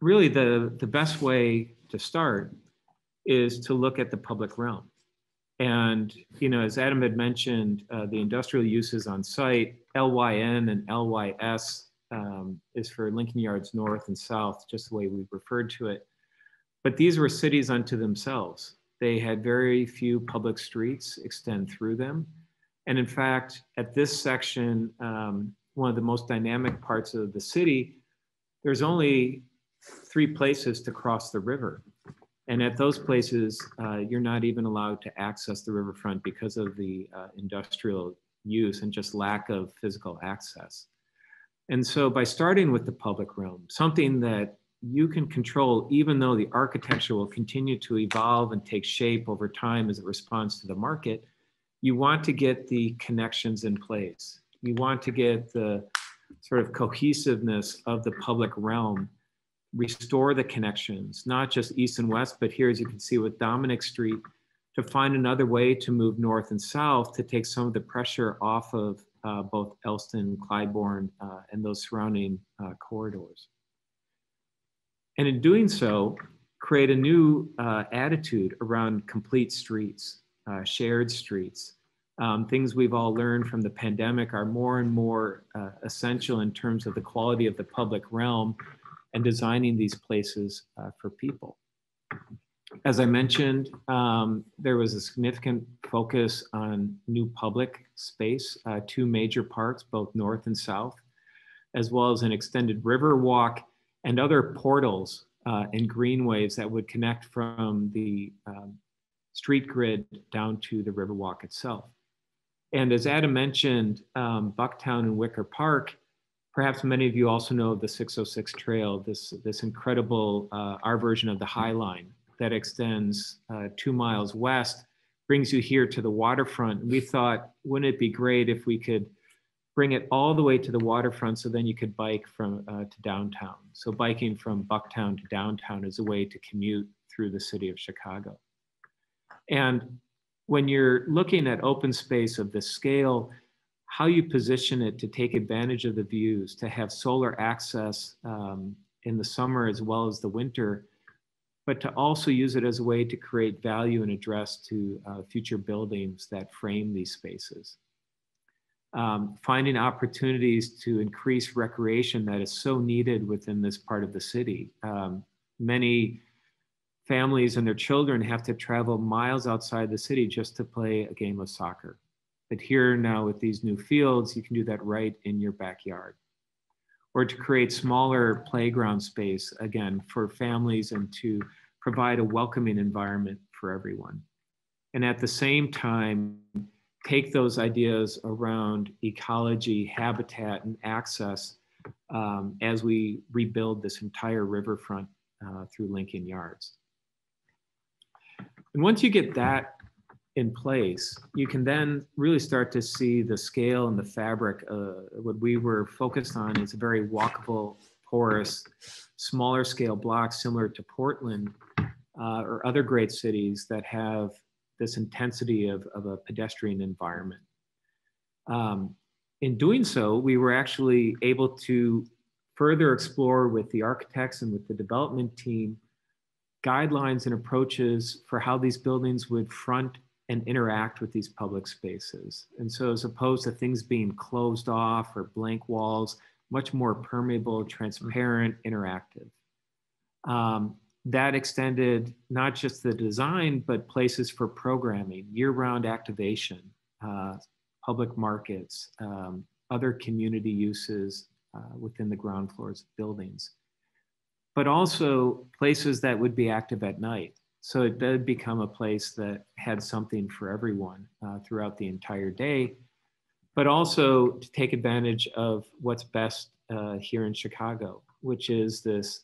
really the best way to start is to look at the public realm. And, you know, as Adam had mentioned, the industrial uses on site, LYN and LYS is for Lincoln Yards North and South, just the way we've referred to it. But these were cities unto themselves. They had very few public streets extend through them. And in fact, at this section, one of the most dynamic parts of the city, there's only three places to cross the river. And at those places, you're not even allowed to access the riverfront because of the industrial use and just lack of physical access. And so by starting with the public realm, something that you can control, even though the architecture will continue to evolve and take shape over time as it responds to the market, you want to get the connections in place. You want to get the sort of cohesiveness of the public realm, restore the connections, not just east and west, but here, as you can see with Dominic Street, to find another way to move north and south to take some of the pressure off of both Elston, Clybourne, and those surrounding corridors. And in doing so, create a new attitude around complete streets, shared streets. Things we've all learned from the pandemic are more and more essential in terms of the quality of the public realm and designing these places for people. As I mentioned, there was a significant focus on new public space, two major parks, both north and south, as well as an extended river walk and other portals and greenways that would connect from the street grid down to the riverwalk itself. And as Adam mentioned, Bucktown and Wicker Park, perhaps many of you also know of the 606 trail, this incredible, our version of the High Line that extends 2 miles west, brings you here to the waterfront. We thought, wouldn't it be great if we could bring it all the way to the waterfront so then you could bike from to downtown. So biking from Bucktown to downtown is a way to commute through the city of Chicago. And when you're looking at open space of this scale, how you position it to take advantage of the views, to have solar access in the summer as well as the winter, but to also use it as a way to create value and address to future buildings that frame these spaces. Finding opportunities to increase recreation that is so needed within this part of the city. Many families and their children have to travel miles outside the city just to play a game of soccer. But here now with these new fields, you can do that right in your backyard. Or to create smaller playground space, again, for families and to provide a welcoming environment for everyone. And at the same time, take those ideas around ecology, habitat, and access as we rebuild this entire riverfront through Lincoln Yards. And once you get that in place, you can then really start to see the scale and the fabric. What we were focused on is a very walkable, porous, smaller scale block similar to Portland or other great cities that have this intensity of a pedestrian environment. In doing so, we were actually able to further explore with the architects and with the development team guidelines and approaches for how these buildings would front and interact with these public spaces. And so as opposed to things being closed off or blank walls, much more permeable, transparent, interactive. That extended not just the design, but places for programming, year-round activation, public markets, other community uses within the ground floors of buildings, but also places that would be active at night. So it did become a place that had something for everyone throughout the entire day, but also to take advantage of what's best here in Chicago, which is this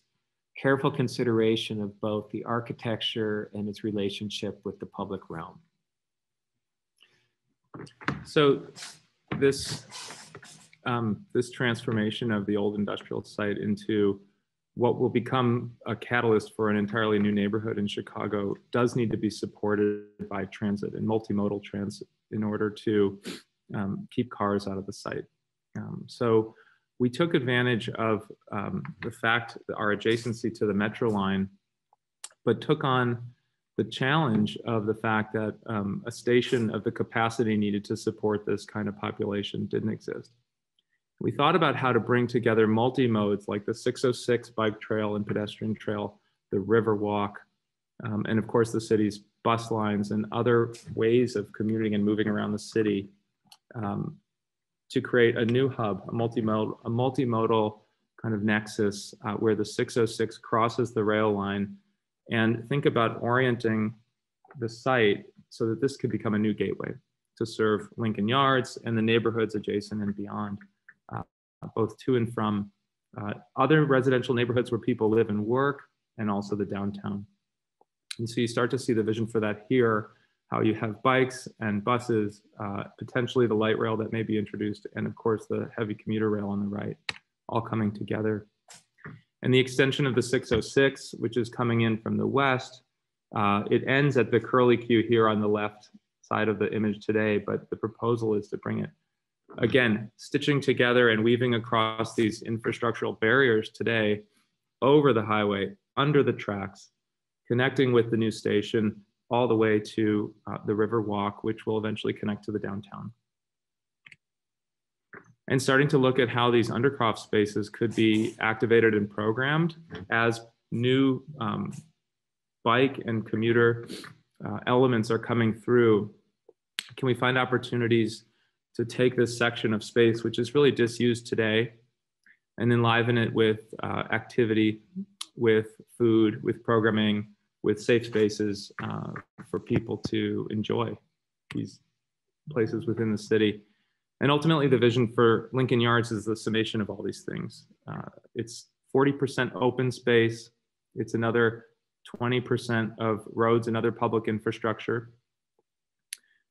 careful consideration of both the architecture and its relationship with the public realm. So this, this transformation of the old industrial site into what will become a catalyst for an entirely new neighborhood in Chicago does need to be supported by transit and multimodal transit in order to keep cars out of the site. So we took advantage of the fact that our adjacency to the metro line, but took on the challenge of the fact that a station of the capacity needed to support this kind of population didn't exist. We thought about how to bring together multi-modes like the 606 bike trail and pedestrian trail, the river walk, and of course the city's bus lines and other ways of commuting and moving around the city to create a new hub, a multimodal kind of nexus where the 606 crosses the rail line, and think about orienting the site so that this could become a new gateway to serve Lincoln Yards and the neighborhoods adjacent and beyond, both to and from other residential neighborhoods where people live and work, and also the downtown. And so you start to see the vision for that here, how you have bikes and buses, potentially the light rail that may be introduced, and of course the heavy commuter rail on the right, all coming together. And the extension of the 606, which is coming in from the west, it ends at the curly Q here on the left side of the image today, but the proposal is to bring it, again, stitching together and weaving across these infrastructural barriers today, over the highway, under the tracks, connecting with the new station all the way to the River Walk, which will eventually connect to the downtown. And starting to look at how these undercroft spaces could be activated and programmed as new bike and commuter elements are coming through. Can we find opportunities to take this section of space, which is really disused today, and enliven it with activity, with food, with programming, with safe spaces for people to enjoy these places within the city. And ultimately, the vision for Lincoln Yards is the summation of all these things. It's 40% open space. It's another 20% of roads and other public infrastructure.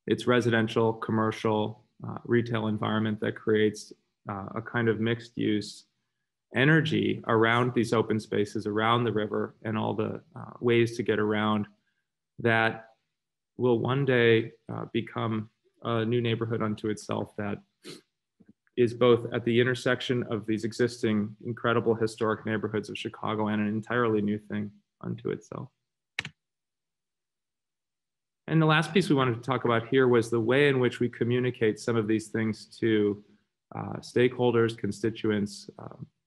It's residential, commercial, retail environment that creates a kind of mixed use energy around these open spaces, around the river, and all the ways to get around that will one day become a new neighborhood unto itself that is both at the intersection of these existing incredible historic neighborhoods of Chicago and an entirely new thing unto itself. And the last piece we wanted to talk about here was the way in which we communicate some of these things to stakeholders, constituents,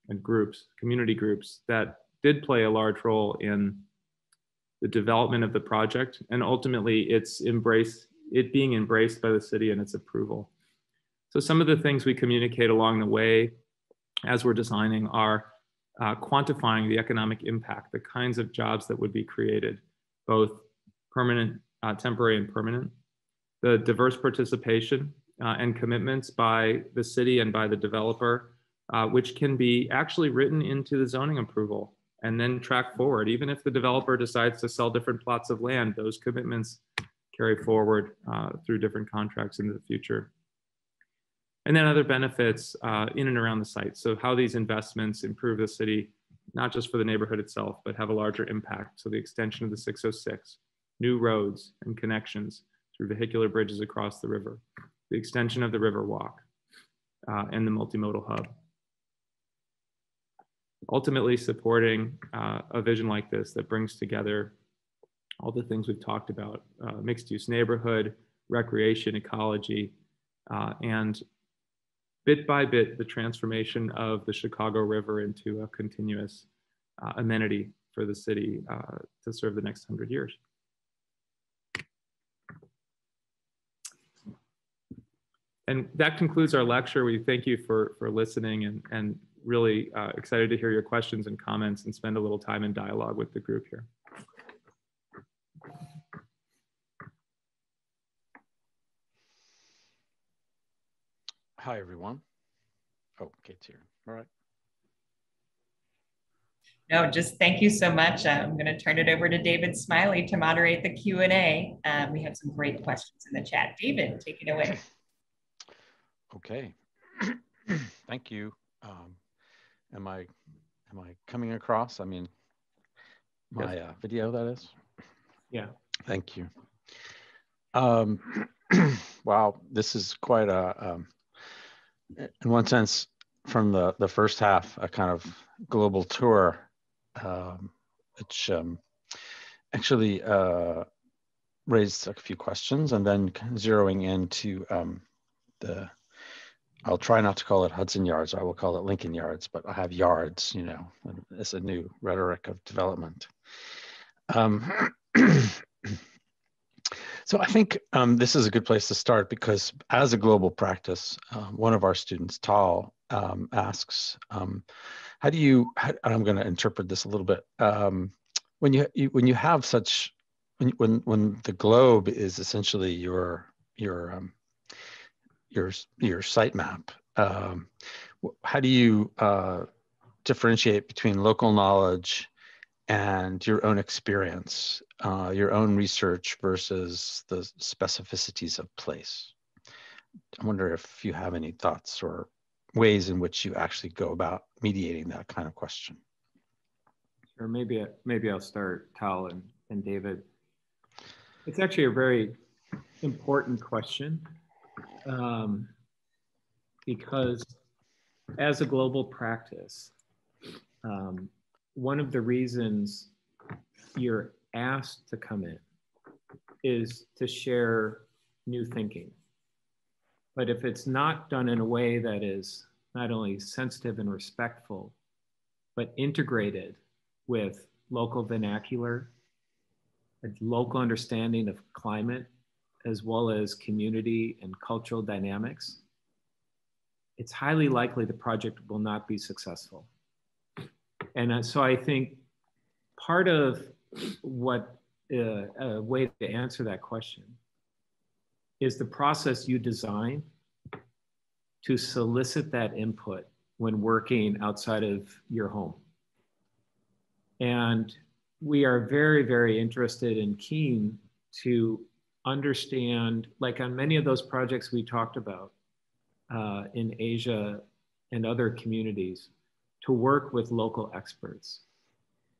and groups, community groups that did play a large role in the development of the project and ultimately its embrace, it being embraced by the city and its approval. So some of the things we communicate along the way as we're designing are quantifying the economic impact, the kinds of jobs that would be created, both permanent, temporary and permanent, the diverse participation and commitments by the city and by the developer, which can be actually written into the zoning approval and then track forward. Even if the developer decides to sell different plots of land, those commitments carry forward through different contracts into the future. And then other benefits in and around the site. So how these investments improve the city, not just for the neighborhood itself, but have a larger impact. So the extension of the 606, new roads and connections through vehicular bridges across the river, the extension of the Riverwalk and the multimodal hub. Ultimately supporting a vision like this that brings together all the things we've talked about, mixed-use neighborhood, recreation, ecology, and bit by bit, the transformation of the Chicago River into a continuous amenity for the city to serve the next 100 years. And that concludes our lecture. We thank you for listening and really excited to hear your questions and comments and spend a little time in dialogue with the group here. Hi, everyone. Oh, Kate's here. All right. No, just thank you so much. I'm going to turn it over to David Smiley to moderate the Q&A. We have some great questions in the chat. David, take it away. Okay, thank you. Am I coming across? I mean, my video, that is? Yeah. Thank you. Wow, this is quite a, in one sense, from the first half, a kind of global tour, which actually raised a few questions and then zeroing into I'll try not to call it Hudson Yards, I will call it Lincoln Yards, but I have yards, you know, it's a new rhetoric of development. So I think this is a good place to start because as a global practice, one of our students, Tal, asks, how do you, and I'm going to interpret this a little bit, when you have such, when the globe is essentially your site map. How do you differentiate between local knowledge and your own experience, your own research versus the specificities of place? I wonder if you have any thoughts or ways in which you actually go about mediating that kind of question. Sure, maybe I'll start, Tal and David. It's actually a very important question. Because as a global practice, one of the reasons you're asked to come in is to share new thinking. But if it's not done in a way that is not only sensitive and respectful, but integrated with local vernacular, a local understanding of climate, as well as community and cultural dynamics, it's highly likely the project will not be successful. And so I think part of what a way to answer that question is the process you design to solicit that input when working outside of your home. And we are very, very interested and keen to understand, like on many of those projects we talked about in Asia and other communities, to work with local experts.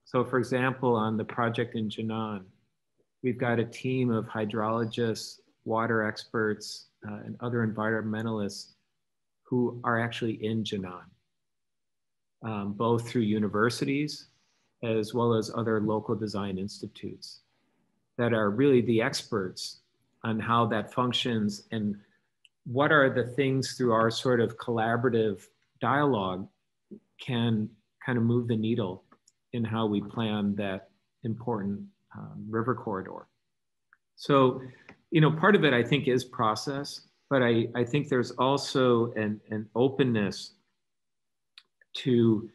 So for example, on the project in Jinan, we've got a team of hydrologists, water experts, and other environmentalists who are actually in Jinan, both through universities as well as other local design institutes that are really the experts on how that functions and what are the things through our sort of collaborative dialogue can kind of move the needle in how we plan that important river corridor. So, you know, part of it I think is process, but I think there's also an openness to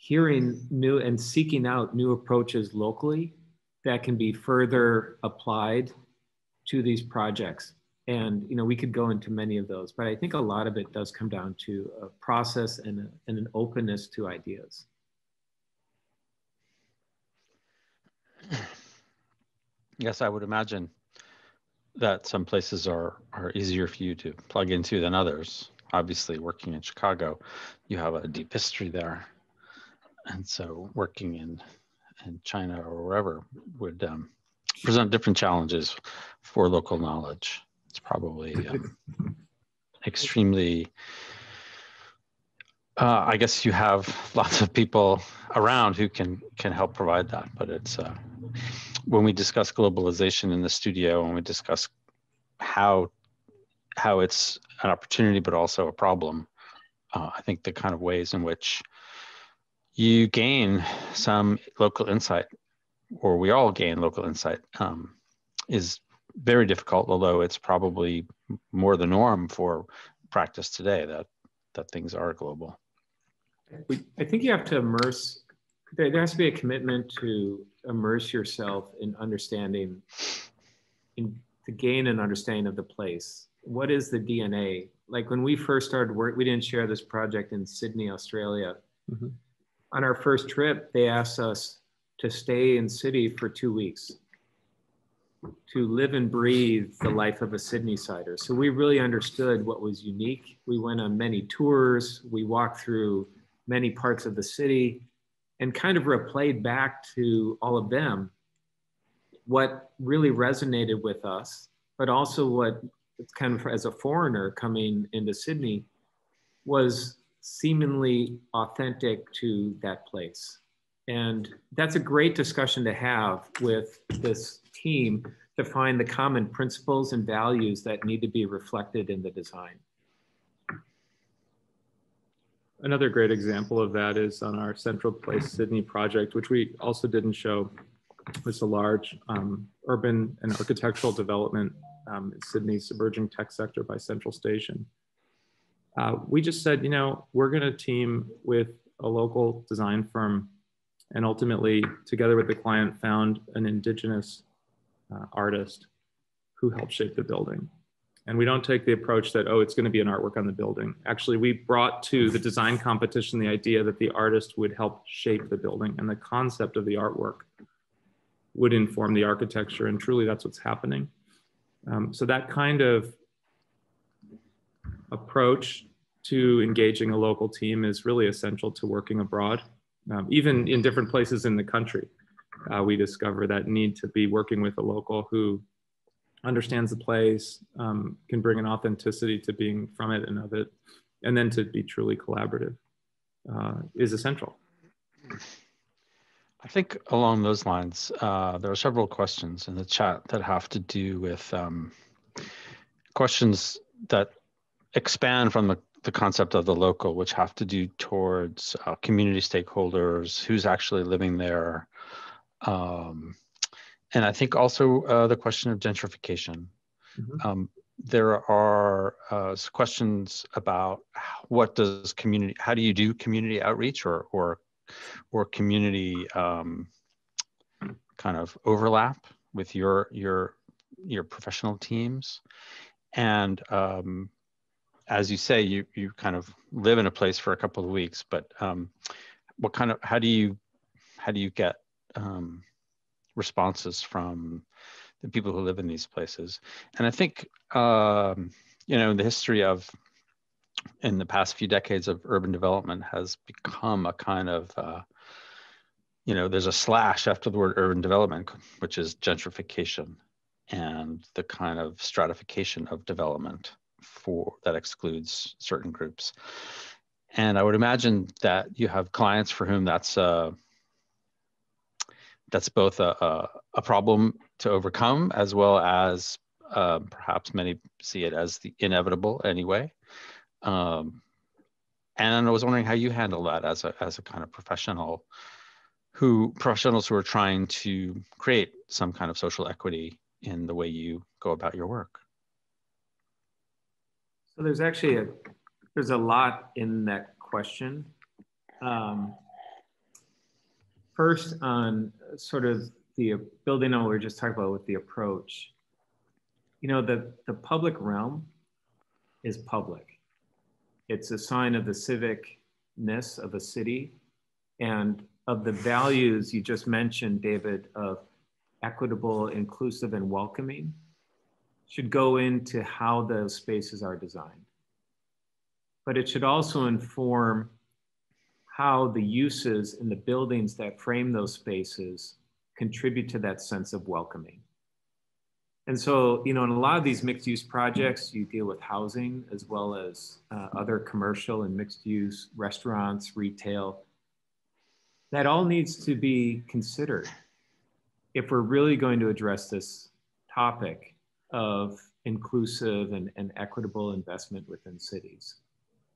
hearing new and seeking out new approaches locally that can be further applied to these projects. And, you know, we could go into many of those, but I think a lot of it does come down to a process and an openness to ideas. Yes, I would imagine that some places are easier for you to plug into than others. Obviously, working in Chicago, you have a deep history there. And so working in China or wherever would present different challenges for local knowledge. It's probably extremely, I guess you have lots of people around who can help provide that, but it's, when we discuss globalization in the studio, when we discuss how it's an opportunity, but also a problem, I think the kind of ways in which you gain some local insight, or we all gain local insight, is very difficult, although it's probably more the norm for practice today that things are global. I think you have to immerse, there has to be a commitment to immerse yourself in understanding, to gain an understanding of the place. What is the DNA? Like when we first started work, we didn't share this project in Sydney, Australia. Mm-hmm. On our first trip, they asked us to stay in city for 2 weeks, to live and breathe the life of a Sydney-sider. So we really understood what was unique. We went on many tours, we walked through many parts of the city, and kind of replayed back to all of them what really resonated with us, but also what it's kind of as a foreigner coming into Sydney was seemingly authentic to that place. And that's a great discussion to have with this team to find the common principles and values that need to be reflected in the design. Another great example of that is on our Central Place Sydney project, which we also didn't show. It's a large urban and architectural development in Sydney's emerging tech sector by Central Station. We just said, you know, we're going to team with a local design firm, and ultimately, together with the client, found an indigenous artist who helped shape the building. And we don't take the approach that, oh, it's going to be an artwork on the building. Actually, we brought to the design competition the idea that the artist would help shape the building, and the concept of the artwork would inform the architecture. And truly, that's what's happening. So that kind of approach to engaging a local team is really essential to working abroad. Even in different places in the country, we discover that need to be working with a local who understands the place, can bring an authenticity to being from it and of it, and then to be truly collaborative is essential. I think along those lines, there are several questions in the chat that have to do with questions that expand from the concept of the local, which have to do towards community stakeholders, who's actually living there. And I think also the question of gentrification. Mm-hmm. There are questions about how do you do community outreach or community kind of overlap with your professional teams. And as you say, you kind of live in a place for a couple of weeks, but how do you get responses from the people who live in these places? And I think, the history in the past few decades of urban development has become a kind of, there's a slash after the word urban development, which is gentrification and the kind of stratification of development that excludes certain groups. And I would imagine that you have clients for whom that's both a problem to overcome, as well as perhaps many see it as the inevitable anyway. And I was wondering how you handle that as a kind of professionals who are trying to create some kind of social equity in the way you go about your work. So there's actually there's a lot in that question. First, on sort of building on what we were just talking about with the approach, the public realm is public. It's a sign of the civicness of a city and of the values you just mentioned, David, of equitable, inclusive, and welcoming should go into how those spaces are designed. But it should also inform how the uses and the buildings that frame those spaces contribute to that sense of welcoming. And so, in a lot of these mixed use projects, you deal with housing as well as other commercial and mixed use, restaurants, retail. That all needs to be considered if we're really going to address this topic of inclusive and equitable investment within cities.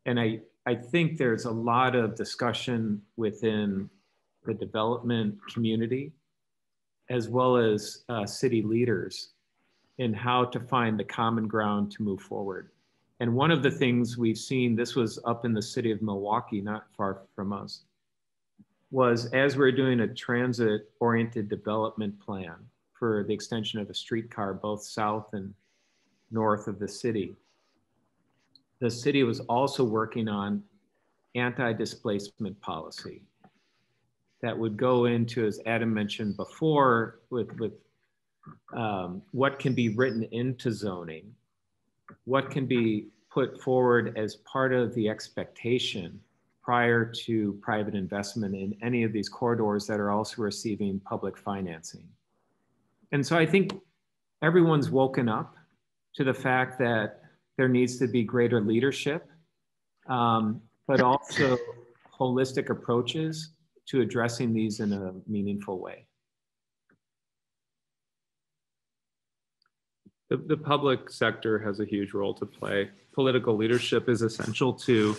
And I think there's a lot of discussion within the development community, as well as city leaders, in how to find the common ground to move forward. And one of the things we've seen, this was up in the city of Milwaukee, not far from us, was as we're doing a transit-oriented development plan for the extension of a streetcar, both south and north of the city, the city was also working on anti-displacement policy that would go into, as Adam mentioned before, with what can be written into zoning, what can be put forward as part of the expectation prior to private investment in any of these corridors that are also receiving public financing. And so I think everyone's woken up to the fact that there needs to be greater leadership, but also holistic approaches to addressing these in a meaningful way. The public sector has a huge role to play. Political leadership is essential to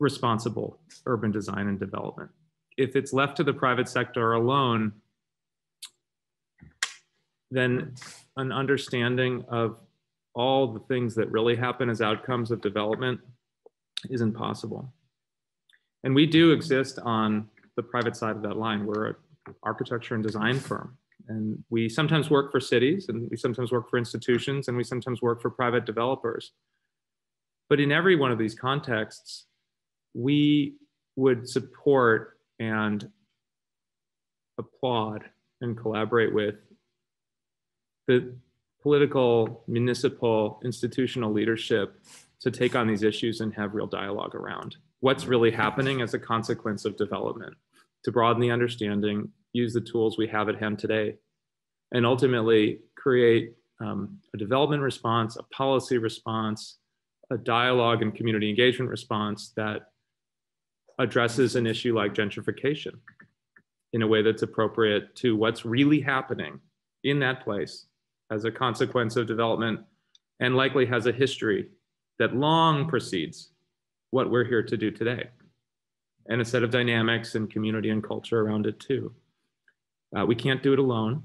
responsible urban design and development. If it's left to the private sector alone, then an understanding of all the things that really happen as outcomes of development is impossible. And we do exist on the private side of that line. We're an architecture and design firm. And we sometimes work for cities, and we sometimes work for institutions, and we sometimes work for private developers. But in every one of these contexts, we would support and applaud and collaborate with the political, municipal, institutional leadership to take on these issues and have real dialogue around what's really happening as a consequence of development, to broaden the understanding, use the tools we have at hand today, and ultimately create a development response, a policy response, a dialogue and community engagement response that addresses an issue like gentrification in a way that's appropriate to what's really happening in that place as a consequence of development, and likely has a history that long precedes what we're here to do today, and a set of dynamics and community and culture around it too. We can't do it alone,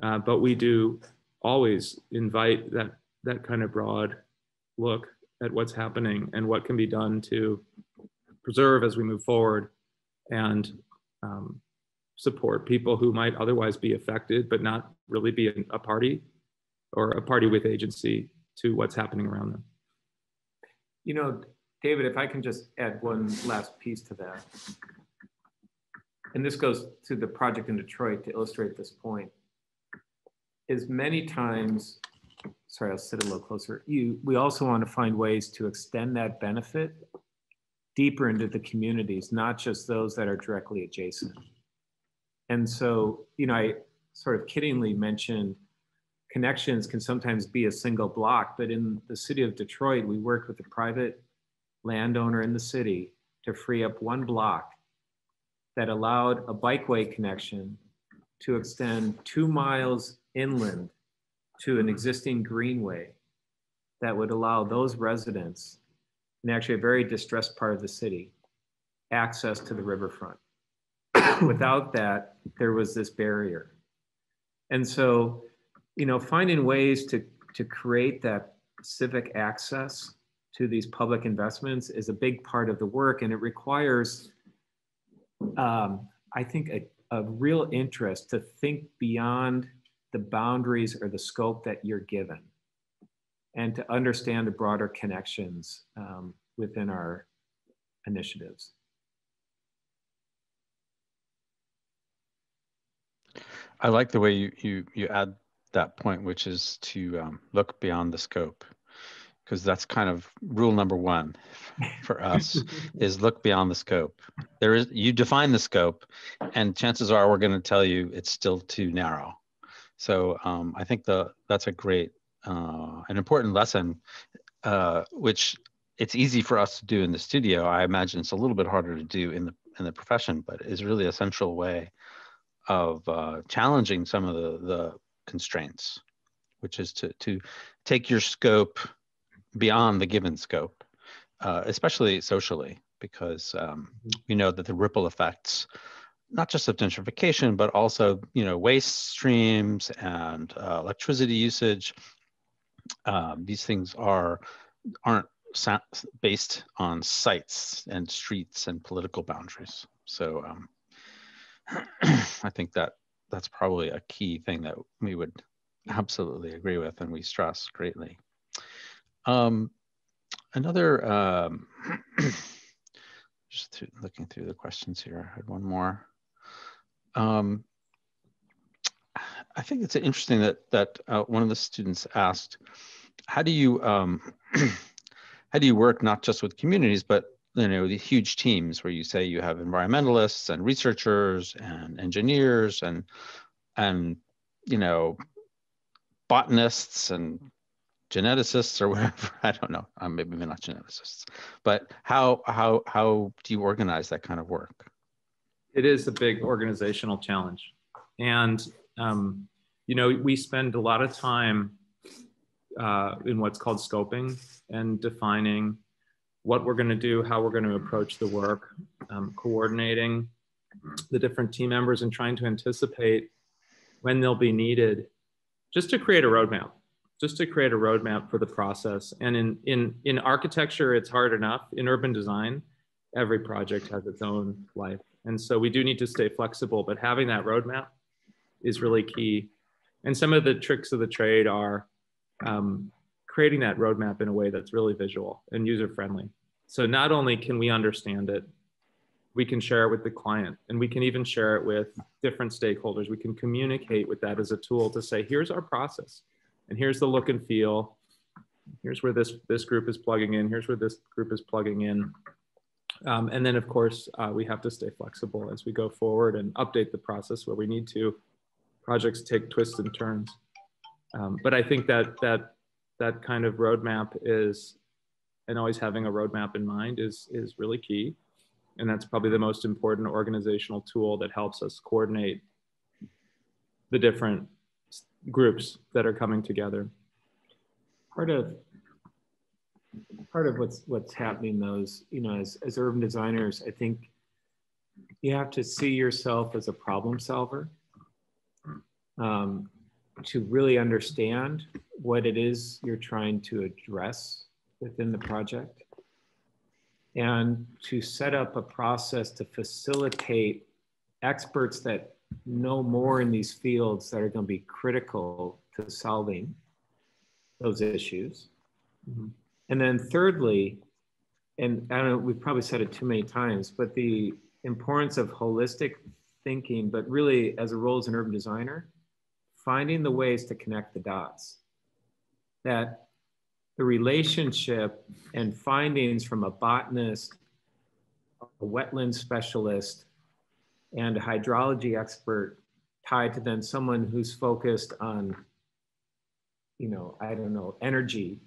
but we do always invite that kind of broad look at what's happening and what can be done to preserve as we move forward, and support people who might otherwise be affected but not really be a party or a party with agency to what's happening around them. You know, David, if I can just add one last piece to that. And this goes to the project in Detroit to illustrate this point. Is many times, sorry, I'll sit a little closer. We also want to find ways to extend that benefit deeper into the communities, not just those that are directly adjacent. And so, you know, I sort of kiddingly mentioned connections can sometimes be a single block, but in the city of Detroit, we worked with a private landowner in the city to free up one block that allowed a bikeway connection to extend 2 miles inland to an existing greenway that would allow those residents, in actually a very distressed part of the city, access to the riverfront. Without that, there was this barrier. And so, you know, finding ways to create that civic access to these public investments is a big part of the work, and it requires, I think, a real interest to think beyond the boundaries or the scope that you're given, and to understand the broader connections within our initiatives. I like the way you add that point, which is to look beyond the scope, because that's kind of rule number one for us is look beyond the scope. You define the scope, and chances are we're going to tell you it's still too narrow. So I think that's a great, an important lesson, which it's easy for us to do in the studio. I imagine it's a little bit harder to do in the profession, but it's really a central way of challenging some of the constraints, which is to take your scope beyond the given scope, especially socially, because we know that the ripple effects, not just of gentrification, but also, you know, waste streams and electricity usage. These things aren't based on sites and streets and political boundaries. So I think that's probably a key thing that we would absolutely agree with, and we stress greatly. Another, just looking through the questions here, I had one more. I think it's interesting that one of the students asked, how do you work not just with communities, but, you know, the huge teams where you say you have environmentalists and researchers and engineers and you know, botanists and geneticists or whatever, I don't know, maybe not geneticists, but how do you organize that kind of work? It is a big organizational challenge. And, you know, we spend a lot of time in what's called scoping and defining what we're going to do, how we're going to approach the work, coordinating the different team members and trying to anticipate when they'll be needed, just to create a roadmap for the process. And in architecture, it's hard enough. In urban design, every project has its own life. And so we do need to stay flexible, but having that roadmap is really key. And some of the tricks of the trade are creating that roadmap in a way that's really visual and user-friendly. So not only can we understand it, we can share it with the client, and we can even share it with different stakeholders. We can communicate with that as a tool to say, here's our process, and here's the look and feel. Here's where this group is plugging in. Here's where this group is plugging in. And then, of course, we have to stay flexible as we go forward and update the process where we need to. Projects take twists and turns. But I think that kind of roadmap is, and always having a roadmap in mind is really key. And that's probably the most important organizational tool that helps us coordinate the different groups that are coming together. Part of what's happening though is, you know, as urban designers, I think you have to see yourself as a problem solver to really understand what it is you're trying to address within the project, and to set up a process to facilitate experts that know more in these fields that are going to be critical to solving those issues. Mm-hmm. And then thirdly, and I don't know, we've probably said it too many times, but the importance of holistic thinking, but really as a role as an urban designer, finding the ways to connect the dots, that the relationship and findings from a botanist, a wetland specialist, and a hydrology expert tied to then someone who's focused on, you know, I don't know, energy.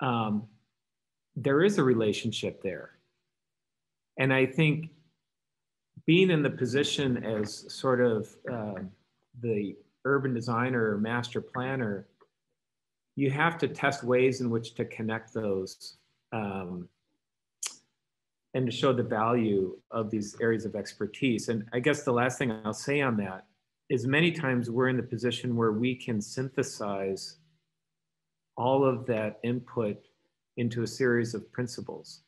There is a relationship there. And I think being in the position as sort of the urban designer or master planner, you have to test ways in which to connect those and to show the value of these areas of expertise. And I guess the last thing I'll say on that is many times we're in the position where we can synthesize all of that input into a series of principles.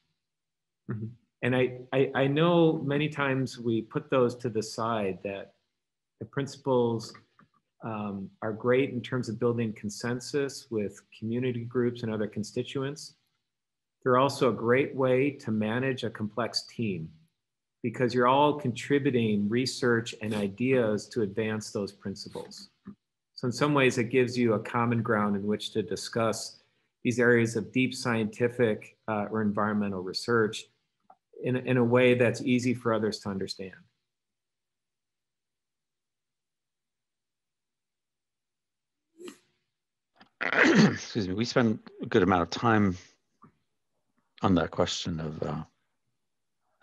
Mm-hmm. And I know many times we put those to the side, that the principles are great in terms of building consensus with community groups and other constituents. They're also a great way to manage a complex team, because you're all contributing research and ideas to advance those principles. So in some ways, it gives you a common ground in which to discuss these areas of deep scientific or environmental research in a way that's easy for others to understand. Excuse me, we spend a good amount of time on that question of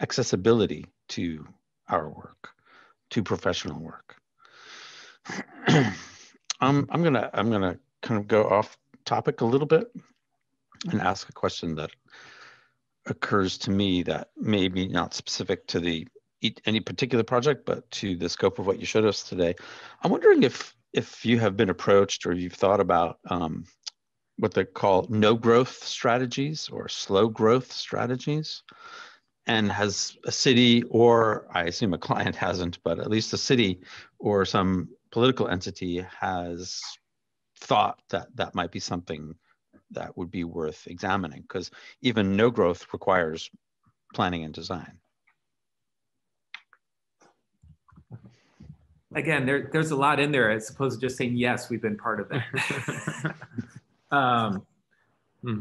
accessibility to our work, to professional work. I'm gonna kind of go off topic a little bit and ask a question that occurs to me that may be not specific to any particular project, but to the scope of what you showed us today. I'm wondering if you have been approached or you've thought about what they call no growth strategies or slow growth strategies. And has a city, or I assume a client hasn't, but at least a city or some political entity has thought that that might be something that would be worth examining, because even no growth requires planning and design. Again, there's a lot in there as opposed to just saying, yes, we've been part of it.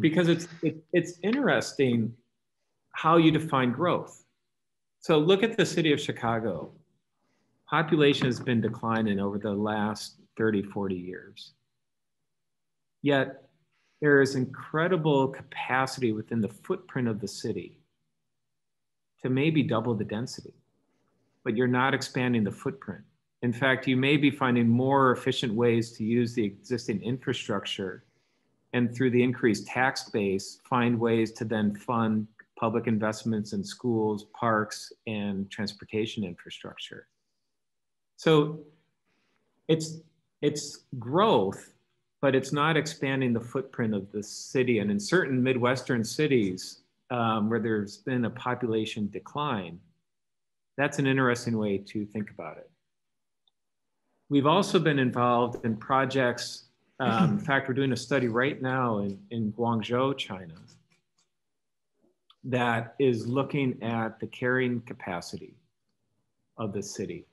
Because it's interesting how you define growth. So look at the city of Chicago. Population has been declining over the last 30, 40 years. Yet there is incredible capacity within the footprint of the city to maybe double the density, but you're not expanding the footprint. In fact, you may be finding more efficient ways to use the existing infrastructure, and through the increased tax base, find ways to then fund public investments in schools, parks, and transportation infrastructure. So it's growth, but it's not expanding the footprint of the city. And in certain Midwestern cities where there's been a population decline, that's an interesting way to think about it. We've also been involved in projects. In fact, we're doing a study right now in Guangzhou, China, that is looking at the carrying capacity of the city.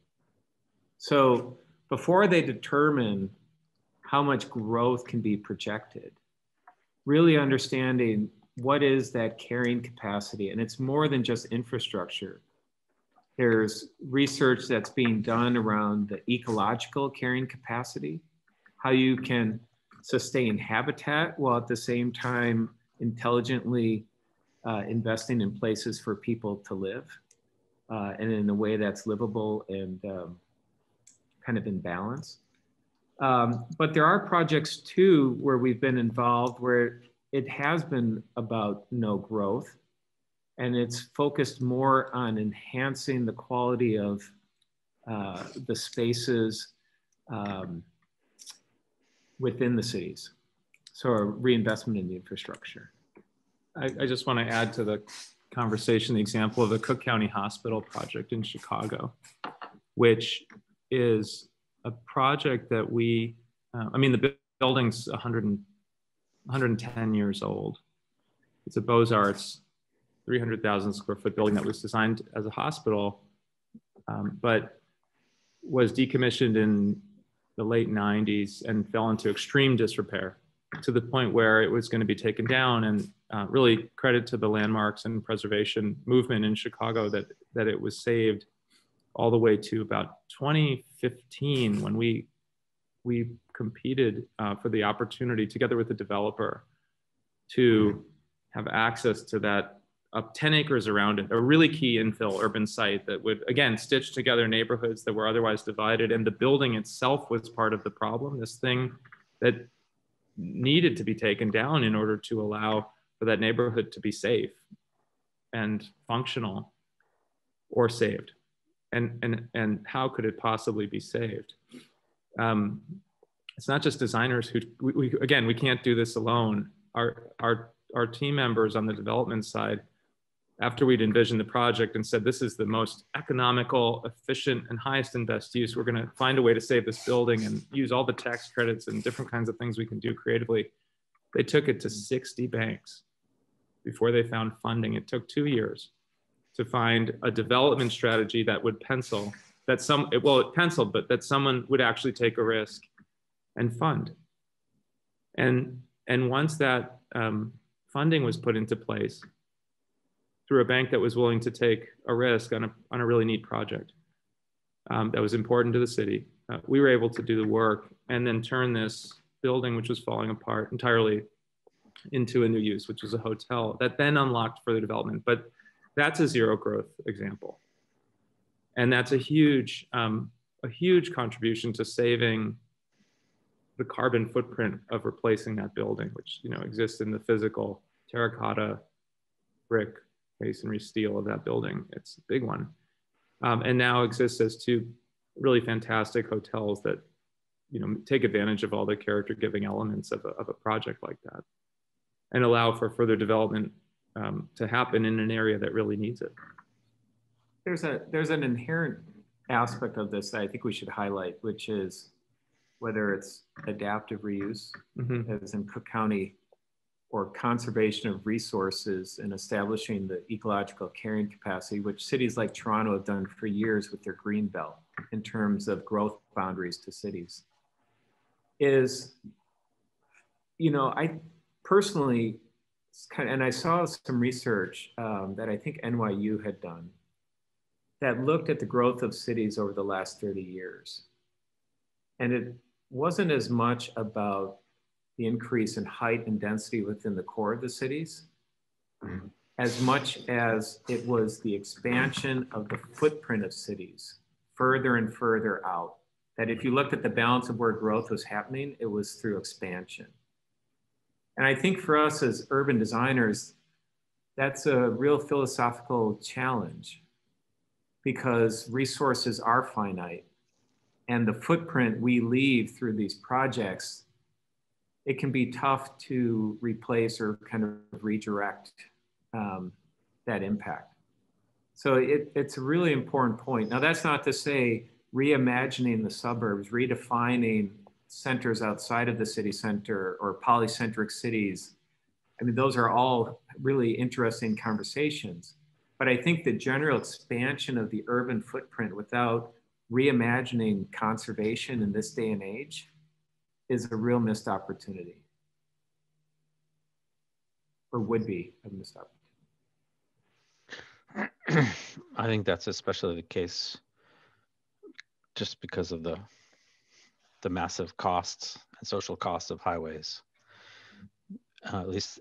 So before they determine how much growth can be projected, really understanding what is that carrying capacity. And it's more than just infrastructure. There's research that's being done around the ecological carrying capacity, how you can sustain habitat while at the same time intelligently investing in places for people to live. and in a way that's livable and kind of in balance. But there are projects too where we've been involved where it has been about no growth, and it's focused more on enhancing the quality of the spaces within the cities. So a reinvestment in the infrastructure. I just want to add to the conversation the example of the Cook County Hospital project in Chicago, which is a project that we, I mean, the building's 110 years old. It's a Beaux Arts, 300,000 square foot building that was designed as a hospital, but was decommissioned in the late 90s and fell into extreme disrepair to the point where it was going to be taken down, and really credit to the landmarks and preservation movement in Chicago that it was saved all the way to about 2015 when we competed for the opportunity together with the developer to have access to that up 10 acres around it, a really key infill urban site that would, again, stitch together neighborhoods that were otherwise divided. And the building itself was part of the problem, this thing that needed to be taken down in order to allow for that neighborhood to be safe and functional or saved. And how could it possibly be saved? It's not just designers who, again, we can't do this alone. Our team members on the development side, after we'd envisioned the project and said, this is the most economical, efficient, and highest and best use, we're gonna find a way to save this building and use all the tax credits and different kinds of things we can do creatively. They took it to 60 banks before they found funding. It took 2 years to find a development strategy that would pencil, it penciled, but that someone would actually take a risk and fund. And once that funding was put into place through a bank that was willing to take a risk on a really neat project that was important to the city, we were able to do the work and then turn this building, which was falling apart entirely, into a new use, which was a hotel that then unlocked further development. But that's a zero growth example. And that's a huge contribution to saving the carbon footprint of replacing that building, which, you know, exists in the physical terracotta, brick, masonry, steel of that building. It's a big one. And now exists as two really fantastic hotels that, you know, take advantage of all the character giving elements of a project like that and allow for further development to happen in an area that really needs it. There's an inherent aspect of this that I think we should highlight, which is whether it's adaptive reuse, as in Cook County, or conservation of resources and establishing the ecological carrying capacity, which cities like Toronto have done for years with their green belt in terms of growth boundaries to cities. Is, you know, I personally, and I saw some research that I think NYU had done that looked at the growth of cities over the last 30 years. And it wasn't as much about the increase in height and density within the core of the cities, as much as it was the expansion of the footprint of cities further and further out. That if you looked at the balance of where growth was happening, it was through expansion. And I think for us as urban designers, that's a real philosophical challenge because resources are finite and the footprint we leave through these projects, it can be tough to replace or kind of redirect that impact. So it's a really important point. Now that's not to say reimagining the suburbs, redefining centers outside of the city center or polycentric cities. I mean, those are all really interesting conversations, but I think the general expansion of the urban footprint without reimagining conservation in this day and age is a real missed opportunity, or would be a missed opportunity. I think that's especially the case just because of the massive costs and social costs of highways. At least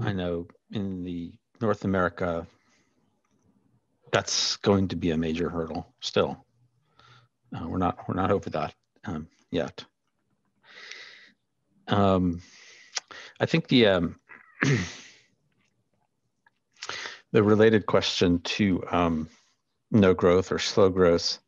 I know in the North America that's going to be a major hurdle still. We're not over that yet. I think the the related question to no growth or slow growth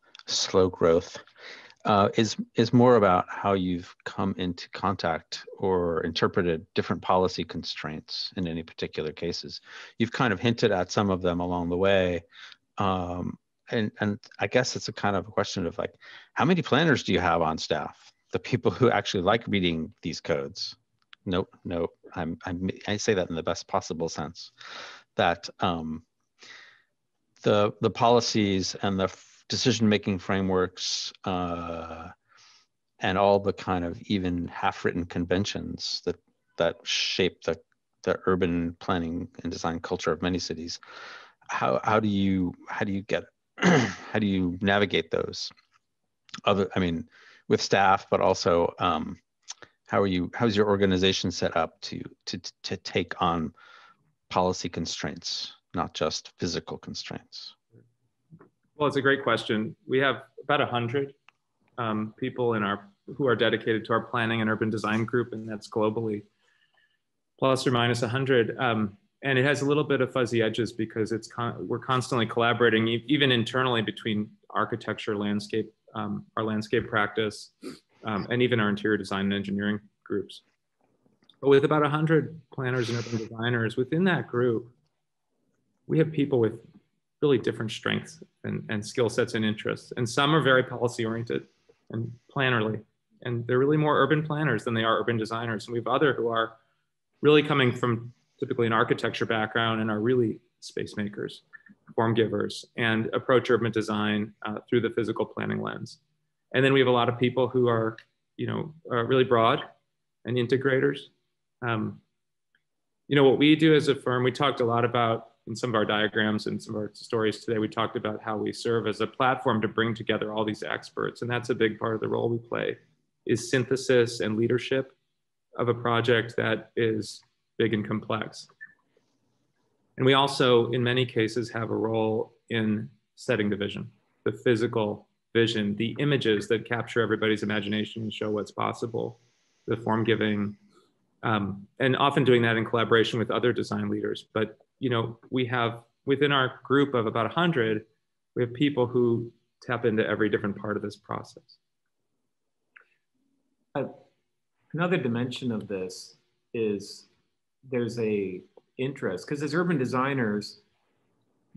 is more about how you've come into contact or interpreted different policy constraints in any particular cases. You've kind of hinted at some of them along the way. And I guess it's a kind of a question of like, how many planners do you have on staff? The people who actually like reading these codes. No, I say that in the best possible sense, that the policies and the decision-making frameworks and all the kind of even half-written conventions that shape the urban planning and design culture of many cities. How do you navigate those? With staff, but also how's your organization set up to take on policy constraints, not just physical constraints? Well, it's a great question. We have about 100 people who are dedicated to our planning and urban design group, and that's globally, plus or minus 100. And it has a little bit of fuzzy edges because we're constantly collaborating, even internally, between architecture, landscape, our landscape practice, and even our interior design and engineering groups. But with about 100 planners and urban designers within that group, we have people with really different strengths and skill sets and interests. And some are very policy oriented and plannerly, and they're really more urban planners than they are urban designers. And we have other who are really coming from typically an architecture background and are really space makers, form givers, and approach urban design through the physical planning lens. And then we have a lot of people who are, really broad and integrators. What we do as a firm, we talked a lot about in some of our diagrams and some of our stories today, we talked about how we serve as a platform to bring together all these experts. And that's a big part of the role we play, is synthesis and leadership of a project that is big and complex. And we also, in many cases, have a role in setting the vision, the physical vision, the images that capture everybody's imagination and show what's possible, the form giving, and often doing that in collaboration with other design leaders. But we have, within our group of about 100, we have people who tap into every different part of this process. Another dimension of this is there's a interest, because as urban designers,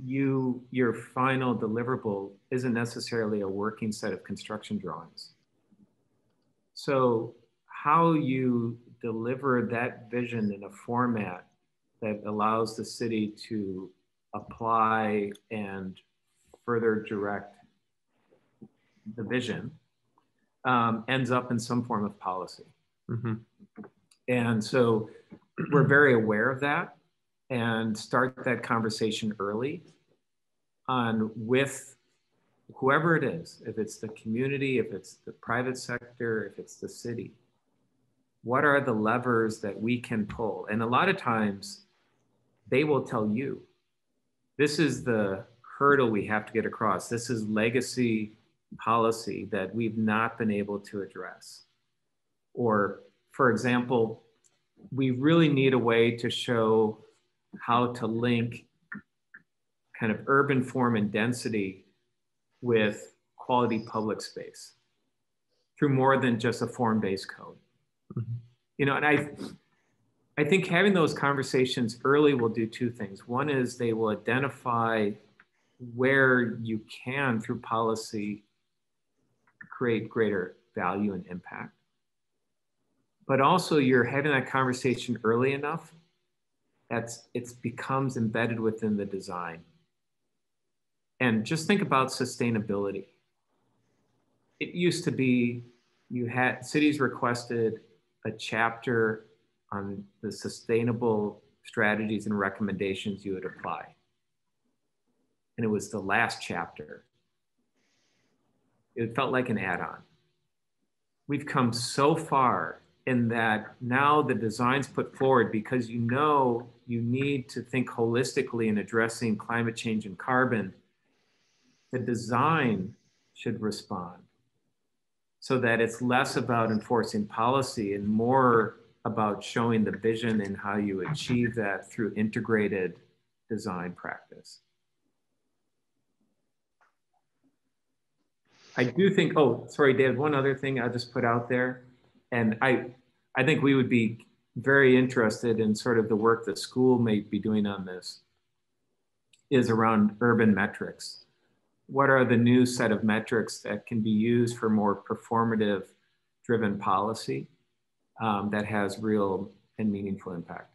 your final deliverable isn't necessarily a working set of construction drawings. So how you deliver that vision in a format that allows the city to apply and further direct the vision ends up in some form of policy. Mm-hmm. And so we're very aware of that and start that conversation early on with whoever it is, if it's the community, if it's the private sector, if it's the city. What are the levers that we can pull? And a lot of times they will tell you, this is the hurdle we have to get across. This is legacy policy that we've not been able to address. Or, for example, we really need a way to show how to link kind of urban form and density with quality public space through more than just a form-based code. Mm-hmm. And I think having those conversations early will do two things. One is they will identify where you can, through policy, create greater value and impact. But also you're having that conversation early enough it becomes embedded within the design. And just think about sustainability. It used to be cities requested a chapter on the sustainable strategies and recommendations you would apply. And it was the last chapter. It felt like an add-on. We've come so far in that now the design's put forward because you need to think holistically in addressing climate change and carbon, the design should respond so that it's less about enforcing policy and more about showing the vision and how you achieve that through integrated design practice. I do think, oh, sorry, David, one other thing I'll just put out there. And I think we would be very interested in sort of the work the school may be doing on this is around urban metrics. What are the new set of metrics that can be used for more performative driven policy that has real and meaningful impact?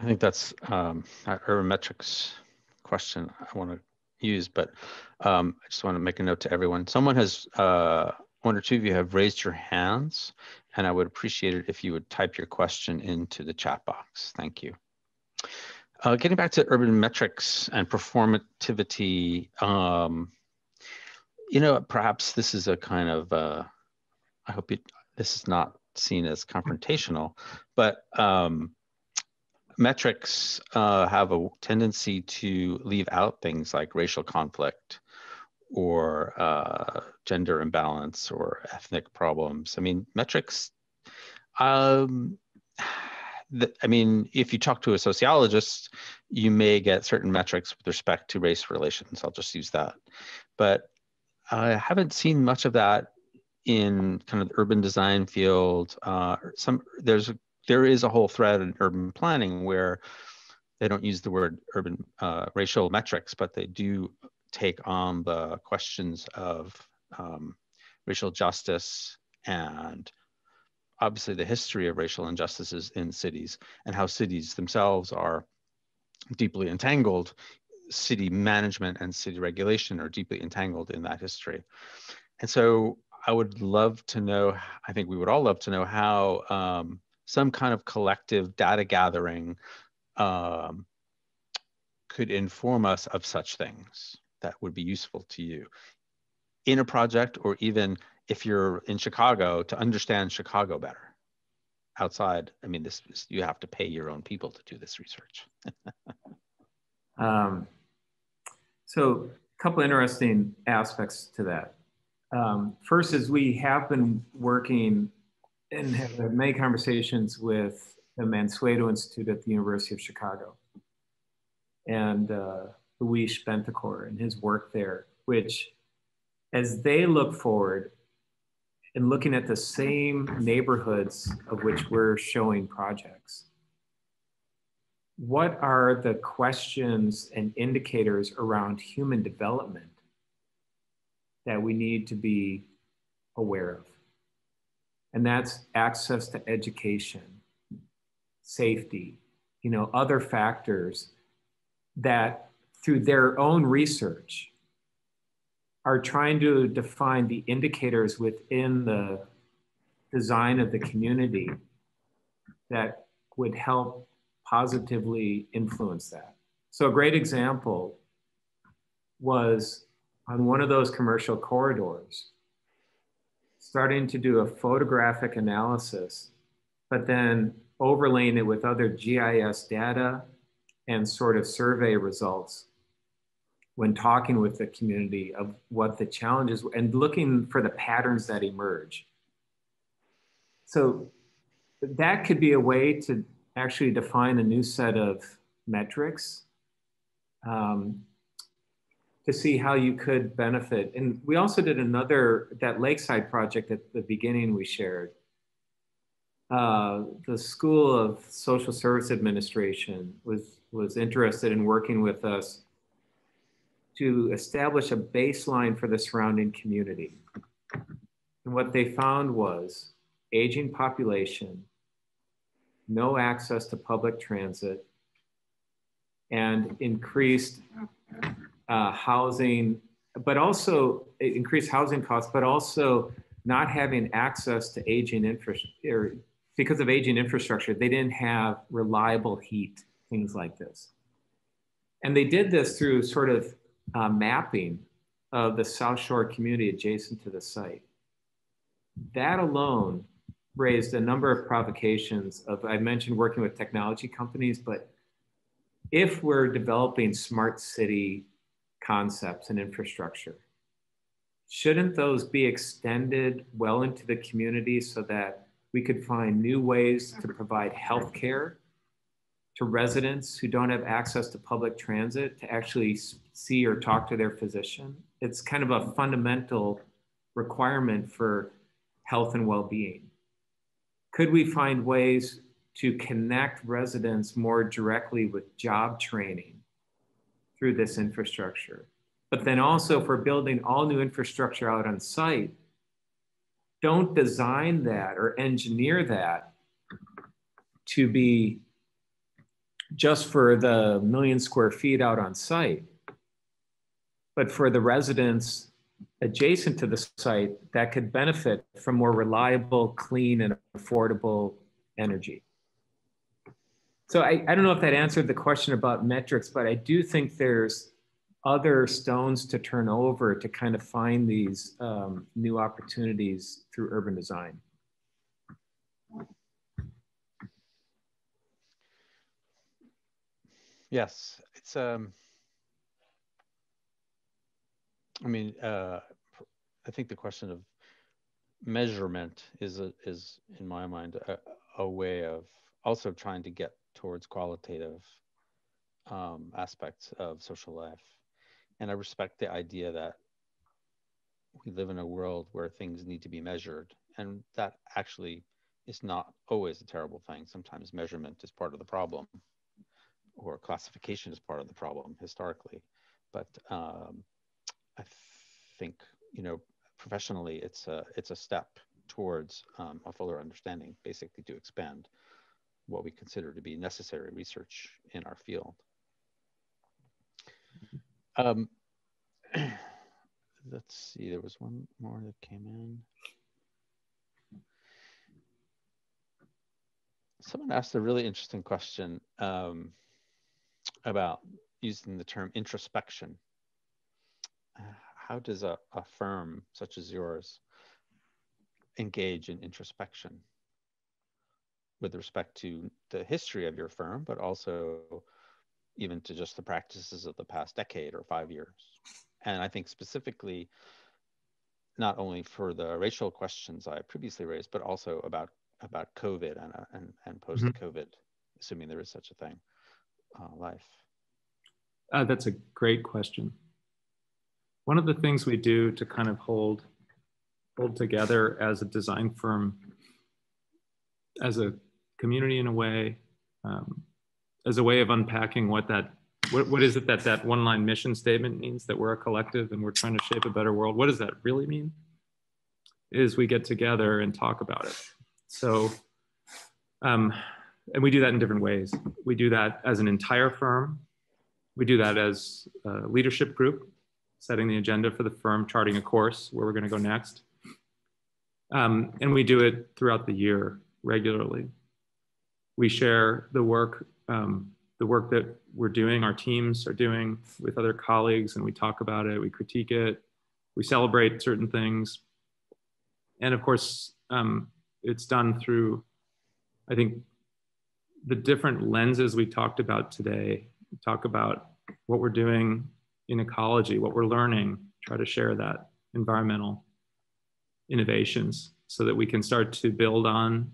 I think that's an urban metrics question I want to use, but I just want to make a note to everyone. Someone has, one or two of you have raised your hands, and I would appreciate it if you would type your question into the chat box. Thank you. Getting back to urban metrics and performativity, you know, perhaps this is a kind of, I hope this is not seen as confrontational, but metrics have a tendency to leave out things like racial conflict or gender imbalance or ethnic problems. I mean, metrics, I mean, if you talk to a sociologist, you may get certain metrics with respect to race relations. I'll just use that. But I haven't seen much of that in kind of the urban design field. There is a whole thread in urban planning where they don't use the word urban racial metrics, but they do take on the questions of racial justice and obviously the history of racial injustices in cities and how cities themselves are deeply entangled. City management and city regulation are deeply entangled in that history. And so I would love to know, I think we would all love to know how some kind of collective data gathering could inform us of such things that would be useful to you in a project, or even if you're in Chicago, to understand Chicago better. Outside, I mean, this is, you have to pay your own people to do this research. So a couple interesting aspects to that. First is we have been working and have had many conversations with the Mansueto Institute at the University of Chicago and Luis Bentancur and his work there, which as they look forward and looking at the same neighborhoods of which we're showing projects, what are the questions and indicators around human development that we need to be aware of? And that's access to education, safety, you know, other factors that through their own research are trying to define the indicators within the design of the community that would help positively influence that. So a great example was on one of those commercial corridors, starting to do a photographic analysis, but then overlaying it with other GIS data and sort of survey results when talking with the community of what the challenges were and looking for the patterns that emerge. So that could be a way to actually define a new set of metrics to see how you could benefit. And we also did another, that Lakeside project at the beginning we shared, the School of Social Service Administration was interested in working with us to establish a baseline for the surrounding community. And what they found was aging population, no access to public transit, and increased housing, but also increased housing costs, but also not having access to aging infrastructure. Because of aging infrastructure, they didn't have reliable heat, things like this. And they did this through sort of mapping of the South Shore community adjacent to the site. That alone raised a number of provocations of, I mentioned working with technology companies, but if we're developing smart city concepts and infrastructure, shouldn't those be extended well into the community so that we could find new ways to provide health care to residents who don't have access to public transit to actually see or talk to their physician? It's kind of a fundamental requirement for health and well-being. Could we find ways to connect residents more directly with job training through this infrastructure? But then also, if we're building all new infrastructure out on site, don't design that or engineer that to be just for the 1 million square feet out on site, but for the residents adjacent to the site that could benefit from more reliable, clean, and affordable energy. So I don't know if that answered the question about metrics, but I do think there's other stones to turn over to kind of find these new opportunities through urban design. Yes, it's, I think the question of measurement is in my mind, a way of also trying to get towards qualitative aspects of social life. And I respect the idea that we live in a world where things need to be measured. And that actually is not always a terrible thing. Sometimes measurement is part of the problem, or classification is part of the problem historically. But I think, professionally, it's a step towards a fuller understanding, basically to expand what we consider to be necessary research in our field. Let's see, there was one more that came in. Someone asked a really interesting question about using the term introspection. How does a firm such as yours engage in introspection with respect to the history of your firm, but also even to just the practices of the past decade or 5 years? And I think specifically, not only for the racial questions I previously raised, but also about COVID and post-COVID, assuming there is such a thing, life. That's a great question. One of the things we do to kind of hold together as a design firm, as a community in a way, as a way of unpacking what is it that one-line mission statement means, that we're a collective and we're trying to shape a better world. What does that really mean? Is we get together and talk about it. So, and we do that in different ways. We do that as an entire firm. We do that as a leadership group, setting the agenda for the firm, charting a course where we're gonna go next. And we do it throughout the year regularly. We share the work that we're doing, our teams are doing with other colleagues, and we talk about it, we critique it, we celebrate certain things. And of course, it's done through, I think, the different lenses we talked about today. We talk about what we're doing in ecology, what we're learning, try to share that, environmental innovations, so that we can start to build on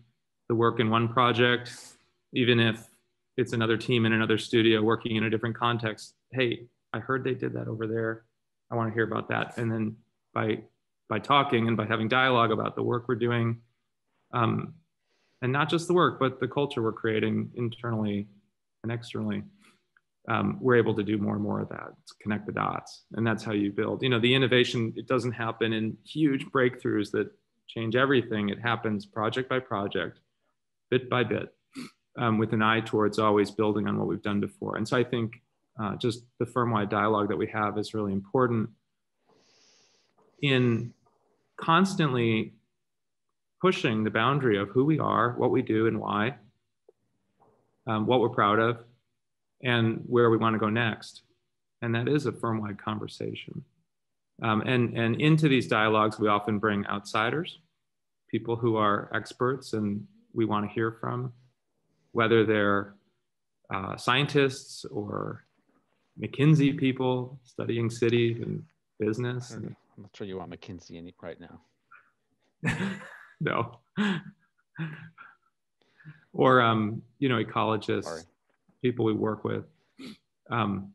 the work in one project, even if it's another team in another studio working in a different context. Hey, I heard they did that over there. I want to hear about that. And then by talking and by having dialogue about the work we're doing, and not just the work, but the culture we're creating internally and externally, we're able to do more and more of that. It's connect the dots. And that's how you build. The innovation, it doesn't happen in huge breakthroughs that change everything. It happens project by project, bit by bit, with an eye towards always building on what we've done before. And so I think just the firm-wide dialogue that we have is really important in constantly pushing the boundary of who we are, what we do and why, what we're proud of, and where we want to go next. And that is a firm-wide conversation. And into these dialogues, we often bring outsiders, people who are experts and we want to hear from, whether they're scientists or McKinsey people studying cities and business. I'm not sure you want McKinsey in it right now. No. Or, you know, ecologists, people we work with. And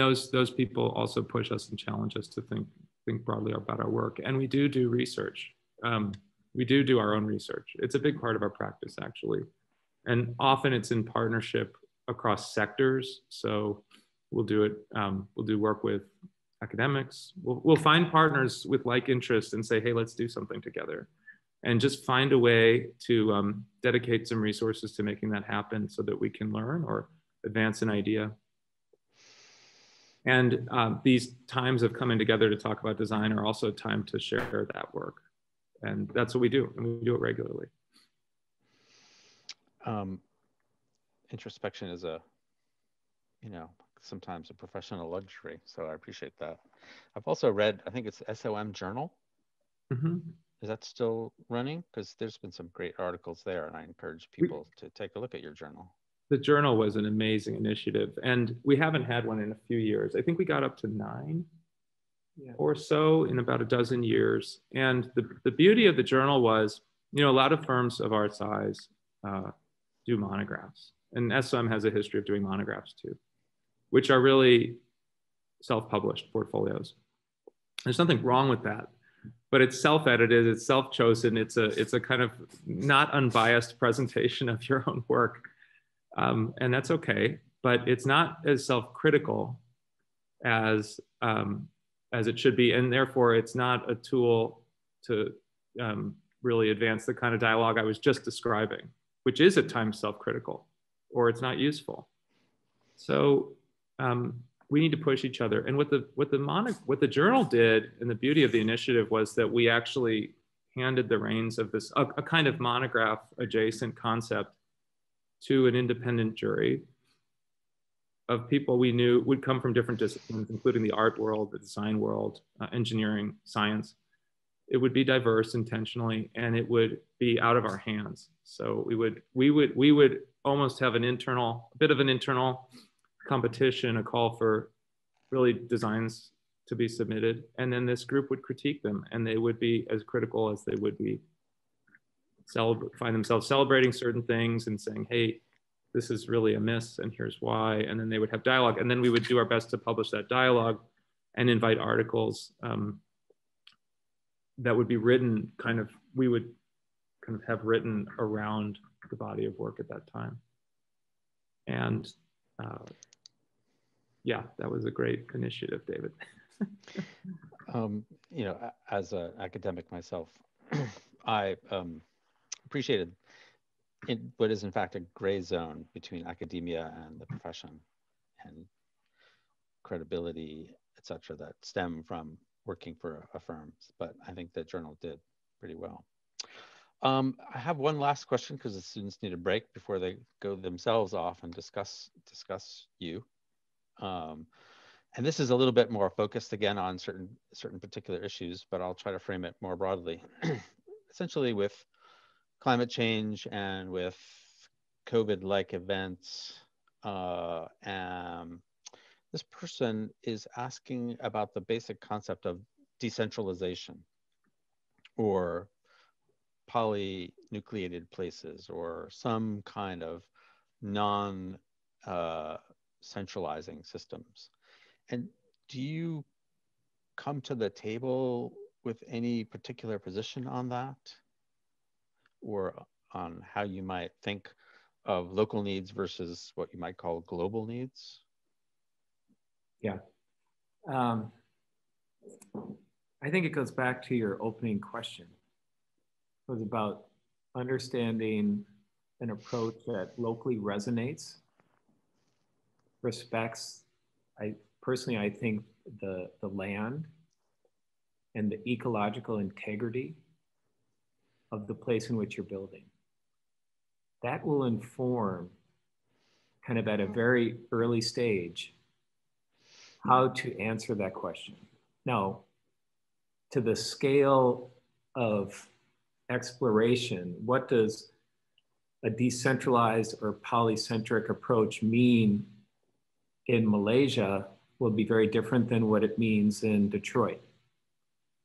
those people also push us and challenge us to think broadly about our work. And we do research. We do our own research. It's a big part of our practice, actually. And often it's in partnership across sectors. So we'll do it, we'll do work with academics. We'll find partners with like interests and say, hey, let's do something together. And just find a way to dedicate some resources to making that happen so that we can learn or advance an idea. And these times of coming together to talk about design are also a time to share that work. And that's what we do, and we do it regularly. Introspection is a, you know, sometimes a professional luxury, so I appreciate that. I've also read, I think it's SOM Journal. Mm-hmm. Is that still running? Because there's been some great articles there, and I encourage people to take a look at your journal. The journal was an amazing initiative, and we haven't had one in a few years. I think we got up to 9 or so in about a dozen years. And the beauty of the journal was, you know, a lot of firms of our size do monographs, and SOM has a history of doing monographs too, which are really self-published portfolios. There's nothing wrong with that, but it's self-edited, it's self-chosen, it's a kind of not unbiased presentation of your own work. And that's okay, but it's not as self-critical as it should be. And therefore it's not a tool to really advance the kind of dialogue I was just describing, which is at times self-critical, or it's not useful. So we need to push each other. And what the journal did, and the beauty of the initiative, was that we actually handed the reins of this, a kind of monograph adjacent concept, to an independent jury of people we knew would come from different disciplines, including the art world, the design world, engineering, science. It would be diverse intentionally, and it would be out of our hands. So we would almost have a bit of an internal competition, a call for really designs to be submitted. And then this group would critique them, and they would be as critical as they would be find themselves celebrating certain things and saying, hey, this is really a miss and here's why. And then they would have dialogue, and then we would do our best to publish that dialogue and invite articles that would be written we would have written around the body of work at that time. And yeah, that was a great initiative, David. You know, as an academic myself, I appreciated it, what is in fact a gray zone between academia and the profession, and credibility, et cetera, that stem from working for a firm. But I think the journal did pretty well. I have one last question, because the students need a break before they go themselves off and discuss you. And this is a little bit more focused again on certain particular issues, but I'll try to frame it more broadly. Essentially with climate change and with COVID-like events, this person is asking about the basic concept of decentralization, or polynucleated places, or some kind of non-centralizing systems. And do you come to the table with any particular position on that, or on how you might think of local needs versus what you might call global needs? Yeah. I think it goes back to your opening question. It was about understanding an approach that locally resonates, respects, I think the land and the ecological integrity of the place in which you're building. That will inform, kind of at a very early stage, how to answer that question. Now, to the scale of exploration, what does a decentralized or polycentric approach mean in Malaysia will be very different than what it means in Detroit,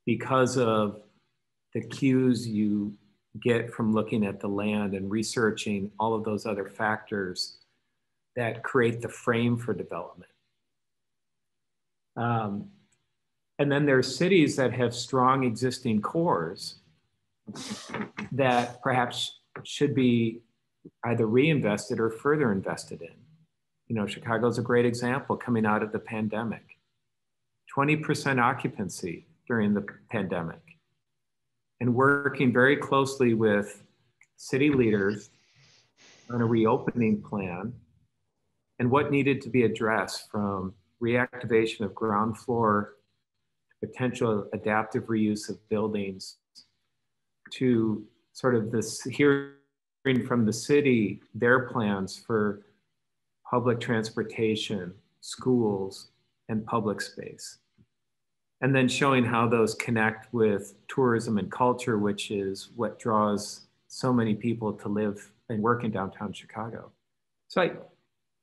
because of the cues you get from looking at the land and researching all of those other factors that create the frame for development. And then there are cities that have strong existing cores that perhaps should be either reinvested or further invested in. You know, Chicago is a great example coming out of the pandemic. 20% occupancy during the pandemic, and working very closely with city leaders on a reopening plan and what needed to be addressed, from reactivation of ground floor, potential adaptive reuse of buildings, to sort of this hearing from the city, their plans for public transportation, schools, and public space. And then showing how those connect with tourism and culture, which is what draws so many people to live and work in downtown Chicago. So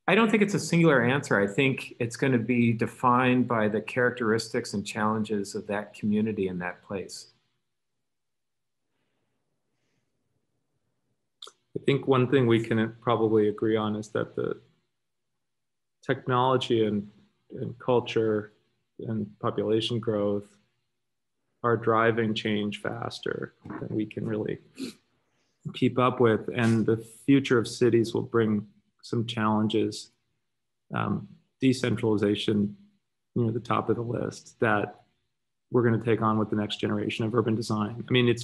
I don't think it's a singular answer. I think it's going to be defined by the characteristics and challenges of that community and that place. I think one thing we can probably agree on is that the technology and culture and population growth are driving change faster than we can really keep up with. And the future of cities will bring some challenges. Decentralization, near the top of the list, that we're going to take on with the next generation of urban design. I mean,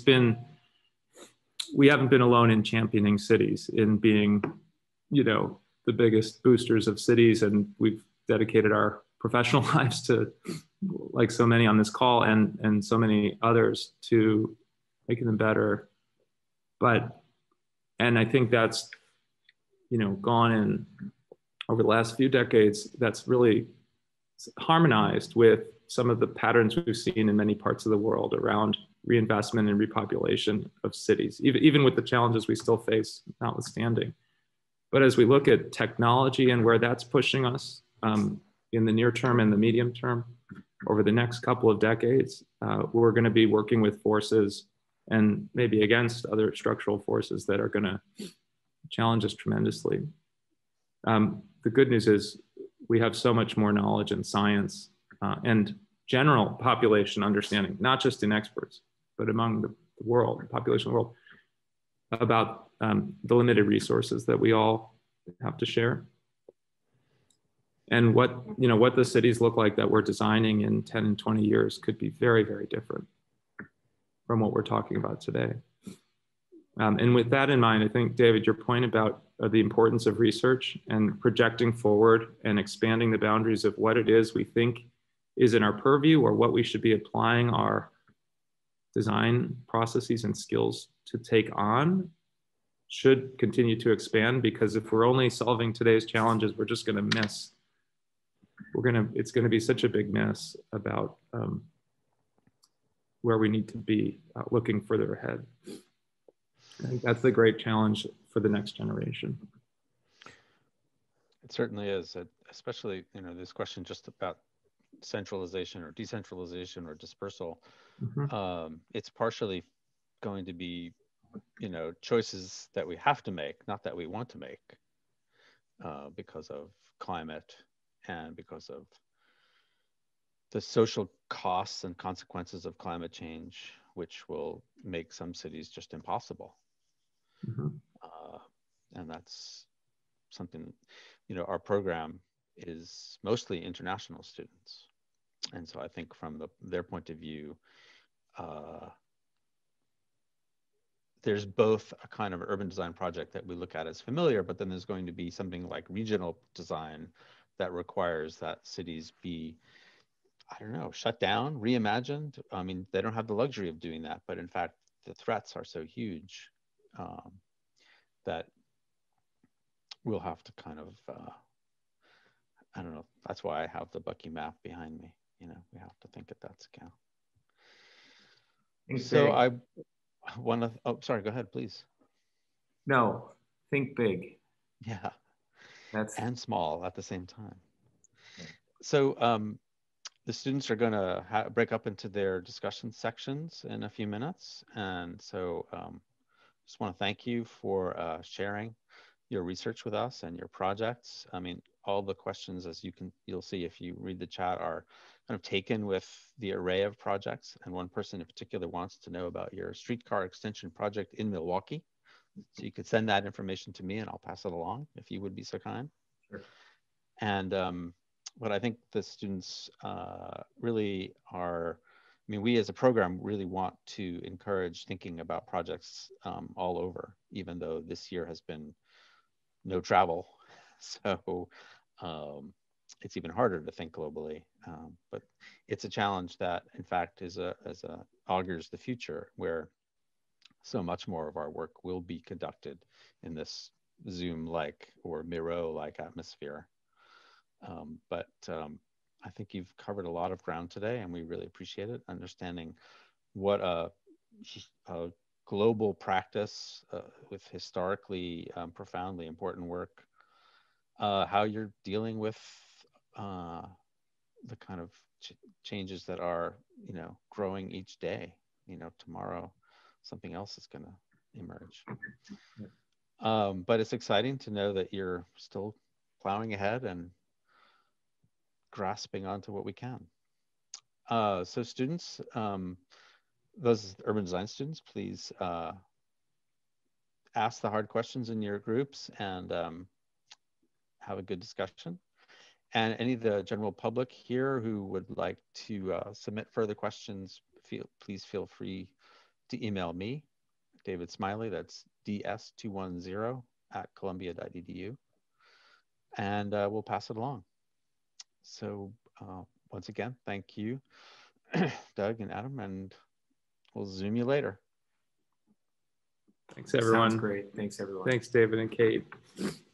we haven't been alone in championing cities, in being, you know, the biggest boosters of cities. And we've dedicated our professional lives to, like so many on this call and so many others, to making them better. And I think that's, you know, gone in over the last few decades, that's really harmonized with some of the patterns we've seen in many parts of the world around reinvestment and repopulation of cities, even with the challenges we still face notwithstanding. But as we look at technology and where that's pushing us, in the near term and the medium term, over the next couple of decades, we're going to be working with forces, and maybe against other structural forces, that are going to challenge us tremendously. The good news is we have so much more knowledge and science and general population understanding, not just in experts, but among the world, the population world, about the limited resources that we all have to share. And what, you know, what the cities look like that we're designing in 10 and 20 years could be very, very different from what we're talking about today. And with that in mind, I think, David, your point about the importance of research and projecting forward and expanding the boundaries of what it is we think is in our purview, or what we should be applying our design processes and skills to take on, should continue to expand, because if we're only solving today's challenges, we're just going to miss. It's going to be such a big mess about where we need to be looking further ahead. I think that's the great challenge for the next generation. It certainly is, especially, you know, this question just about centralization or decentralization or dispersal. Mm-hmm. It's partially going to be, you know, choices that we have to make, not that we want to make, because of climate, and because of the social costs and consequences of climate change, which will make some cities just impossible. Mm-hmm. And that's something, you know, our program is mostly international students. And so I think from their point of view, there's both a kind of urban design project that we look at as familiar, but then there's going to be something like regional design that requires that cities be, I don't know, shut down, reimagined. I mean, they don't have the luxury of doing that, but in fact, the threats are so huge that we'll have to kind of, I don't know, that's why I have the Bucky map behind me. You know, we have to think at that scale. Okay. So I want to, oh, sorry, go ahead, please. No, Think big. Yeah. That's and small at the same time. Yeah. So the students are going to break up into their discussion sections in a few minutes. And so just want to thank you for sharing your research with us and your projects. I mean, all the questions, as you'll see if you read the chat, are kind of taken with the array of projects. And one person in particular wants to know about your streetcar extension project in Milwaukee. So you could send that information to me and I'll pass it along if you would be so kind. Sure. And what I think the students really are, I mean, we as a program really want to encourage thinking about projects all over, even though this year has been no travel. So it's even harder to think globally, but it's a challenge that in fact is a augurs the future, where so much more of our work will be conducted in this Zoom-like or Miro-like atmosphere. I think you've covered a lot of ground today and we really appreciate it, understanding what a global practice with historically profoundly important work, how you're dealing with the kind of changes that are, you know, growing each day. You know, tomorrow something else is going to emerge. But it's exciting to know that you're still plowing ahead and grasping onto what we can. So students, those urban design students, please ask the hard questions in your groups and have a good discussion. And any of the general public here who would like to submit further questions, please feel free to email me, David Smiley, that's ds210@columbia.edu, and we'll pass it along. So once again, thank you, Doug and Adam, and we'll Zoom you later. Thanks, everyone. Sounds great. Thanks, everyone. Thanks, David and Kate.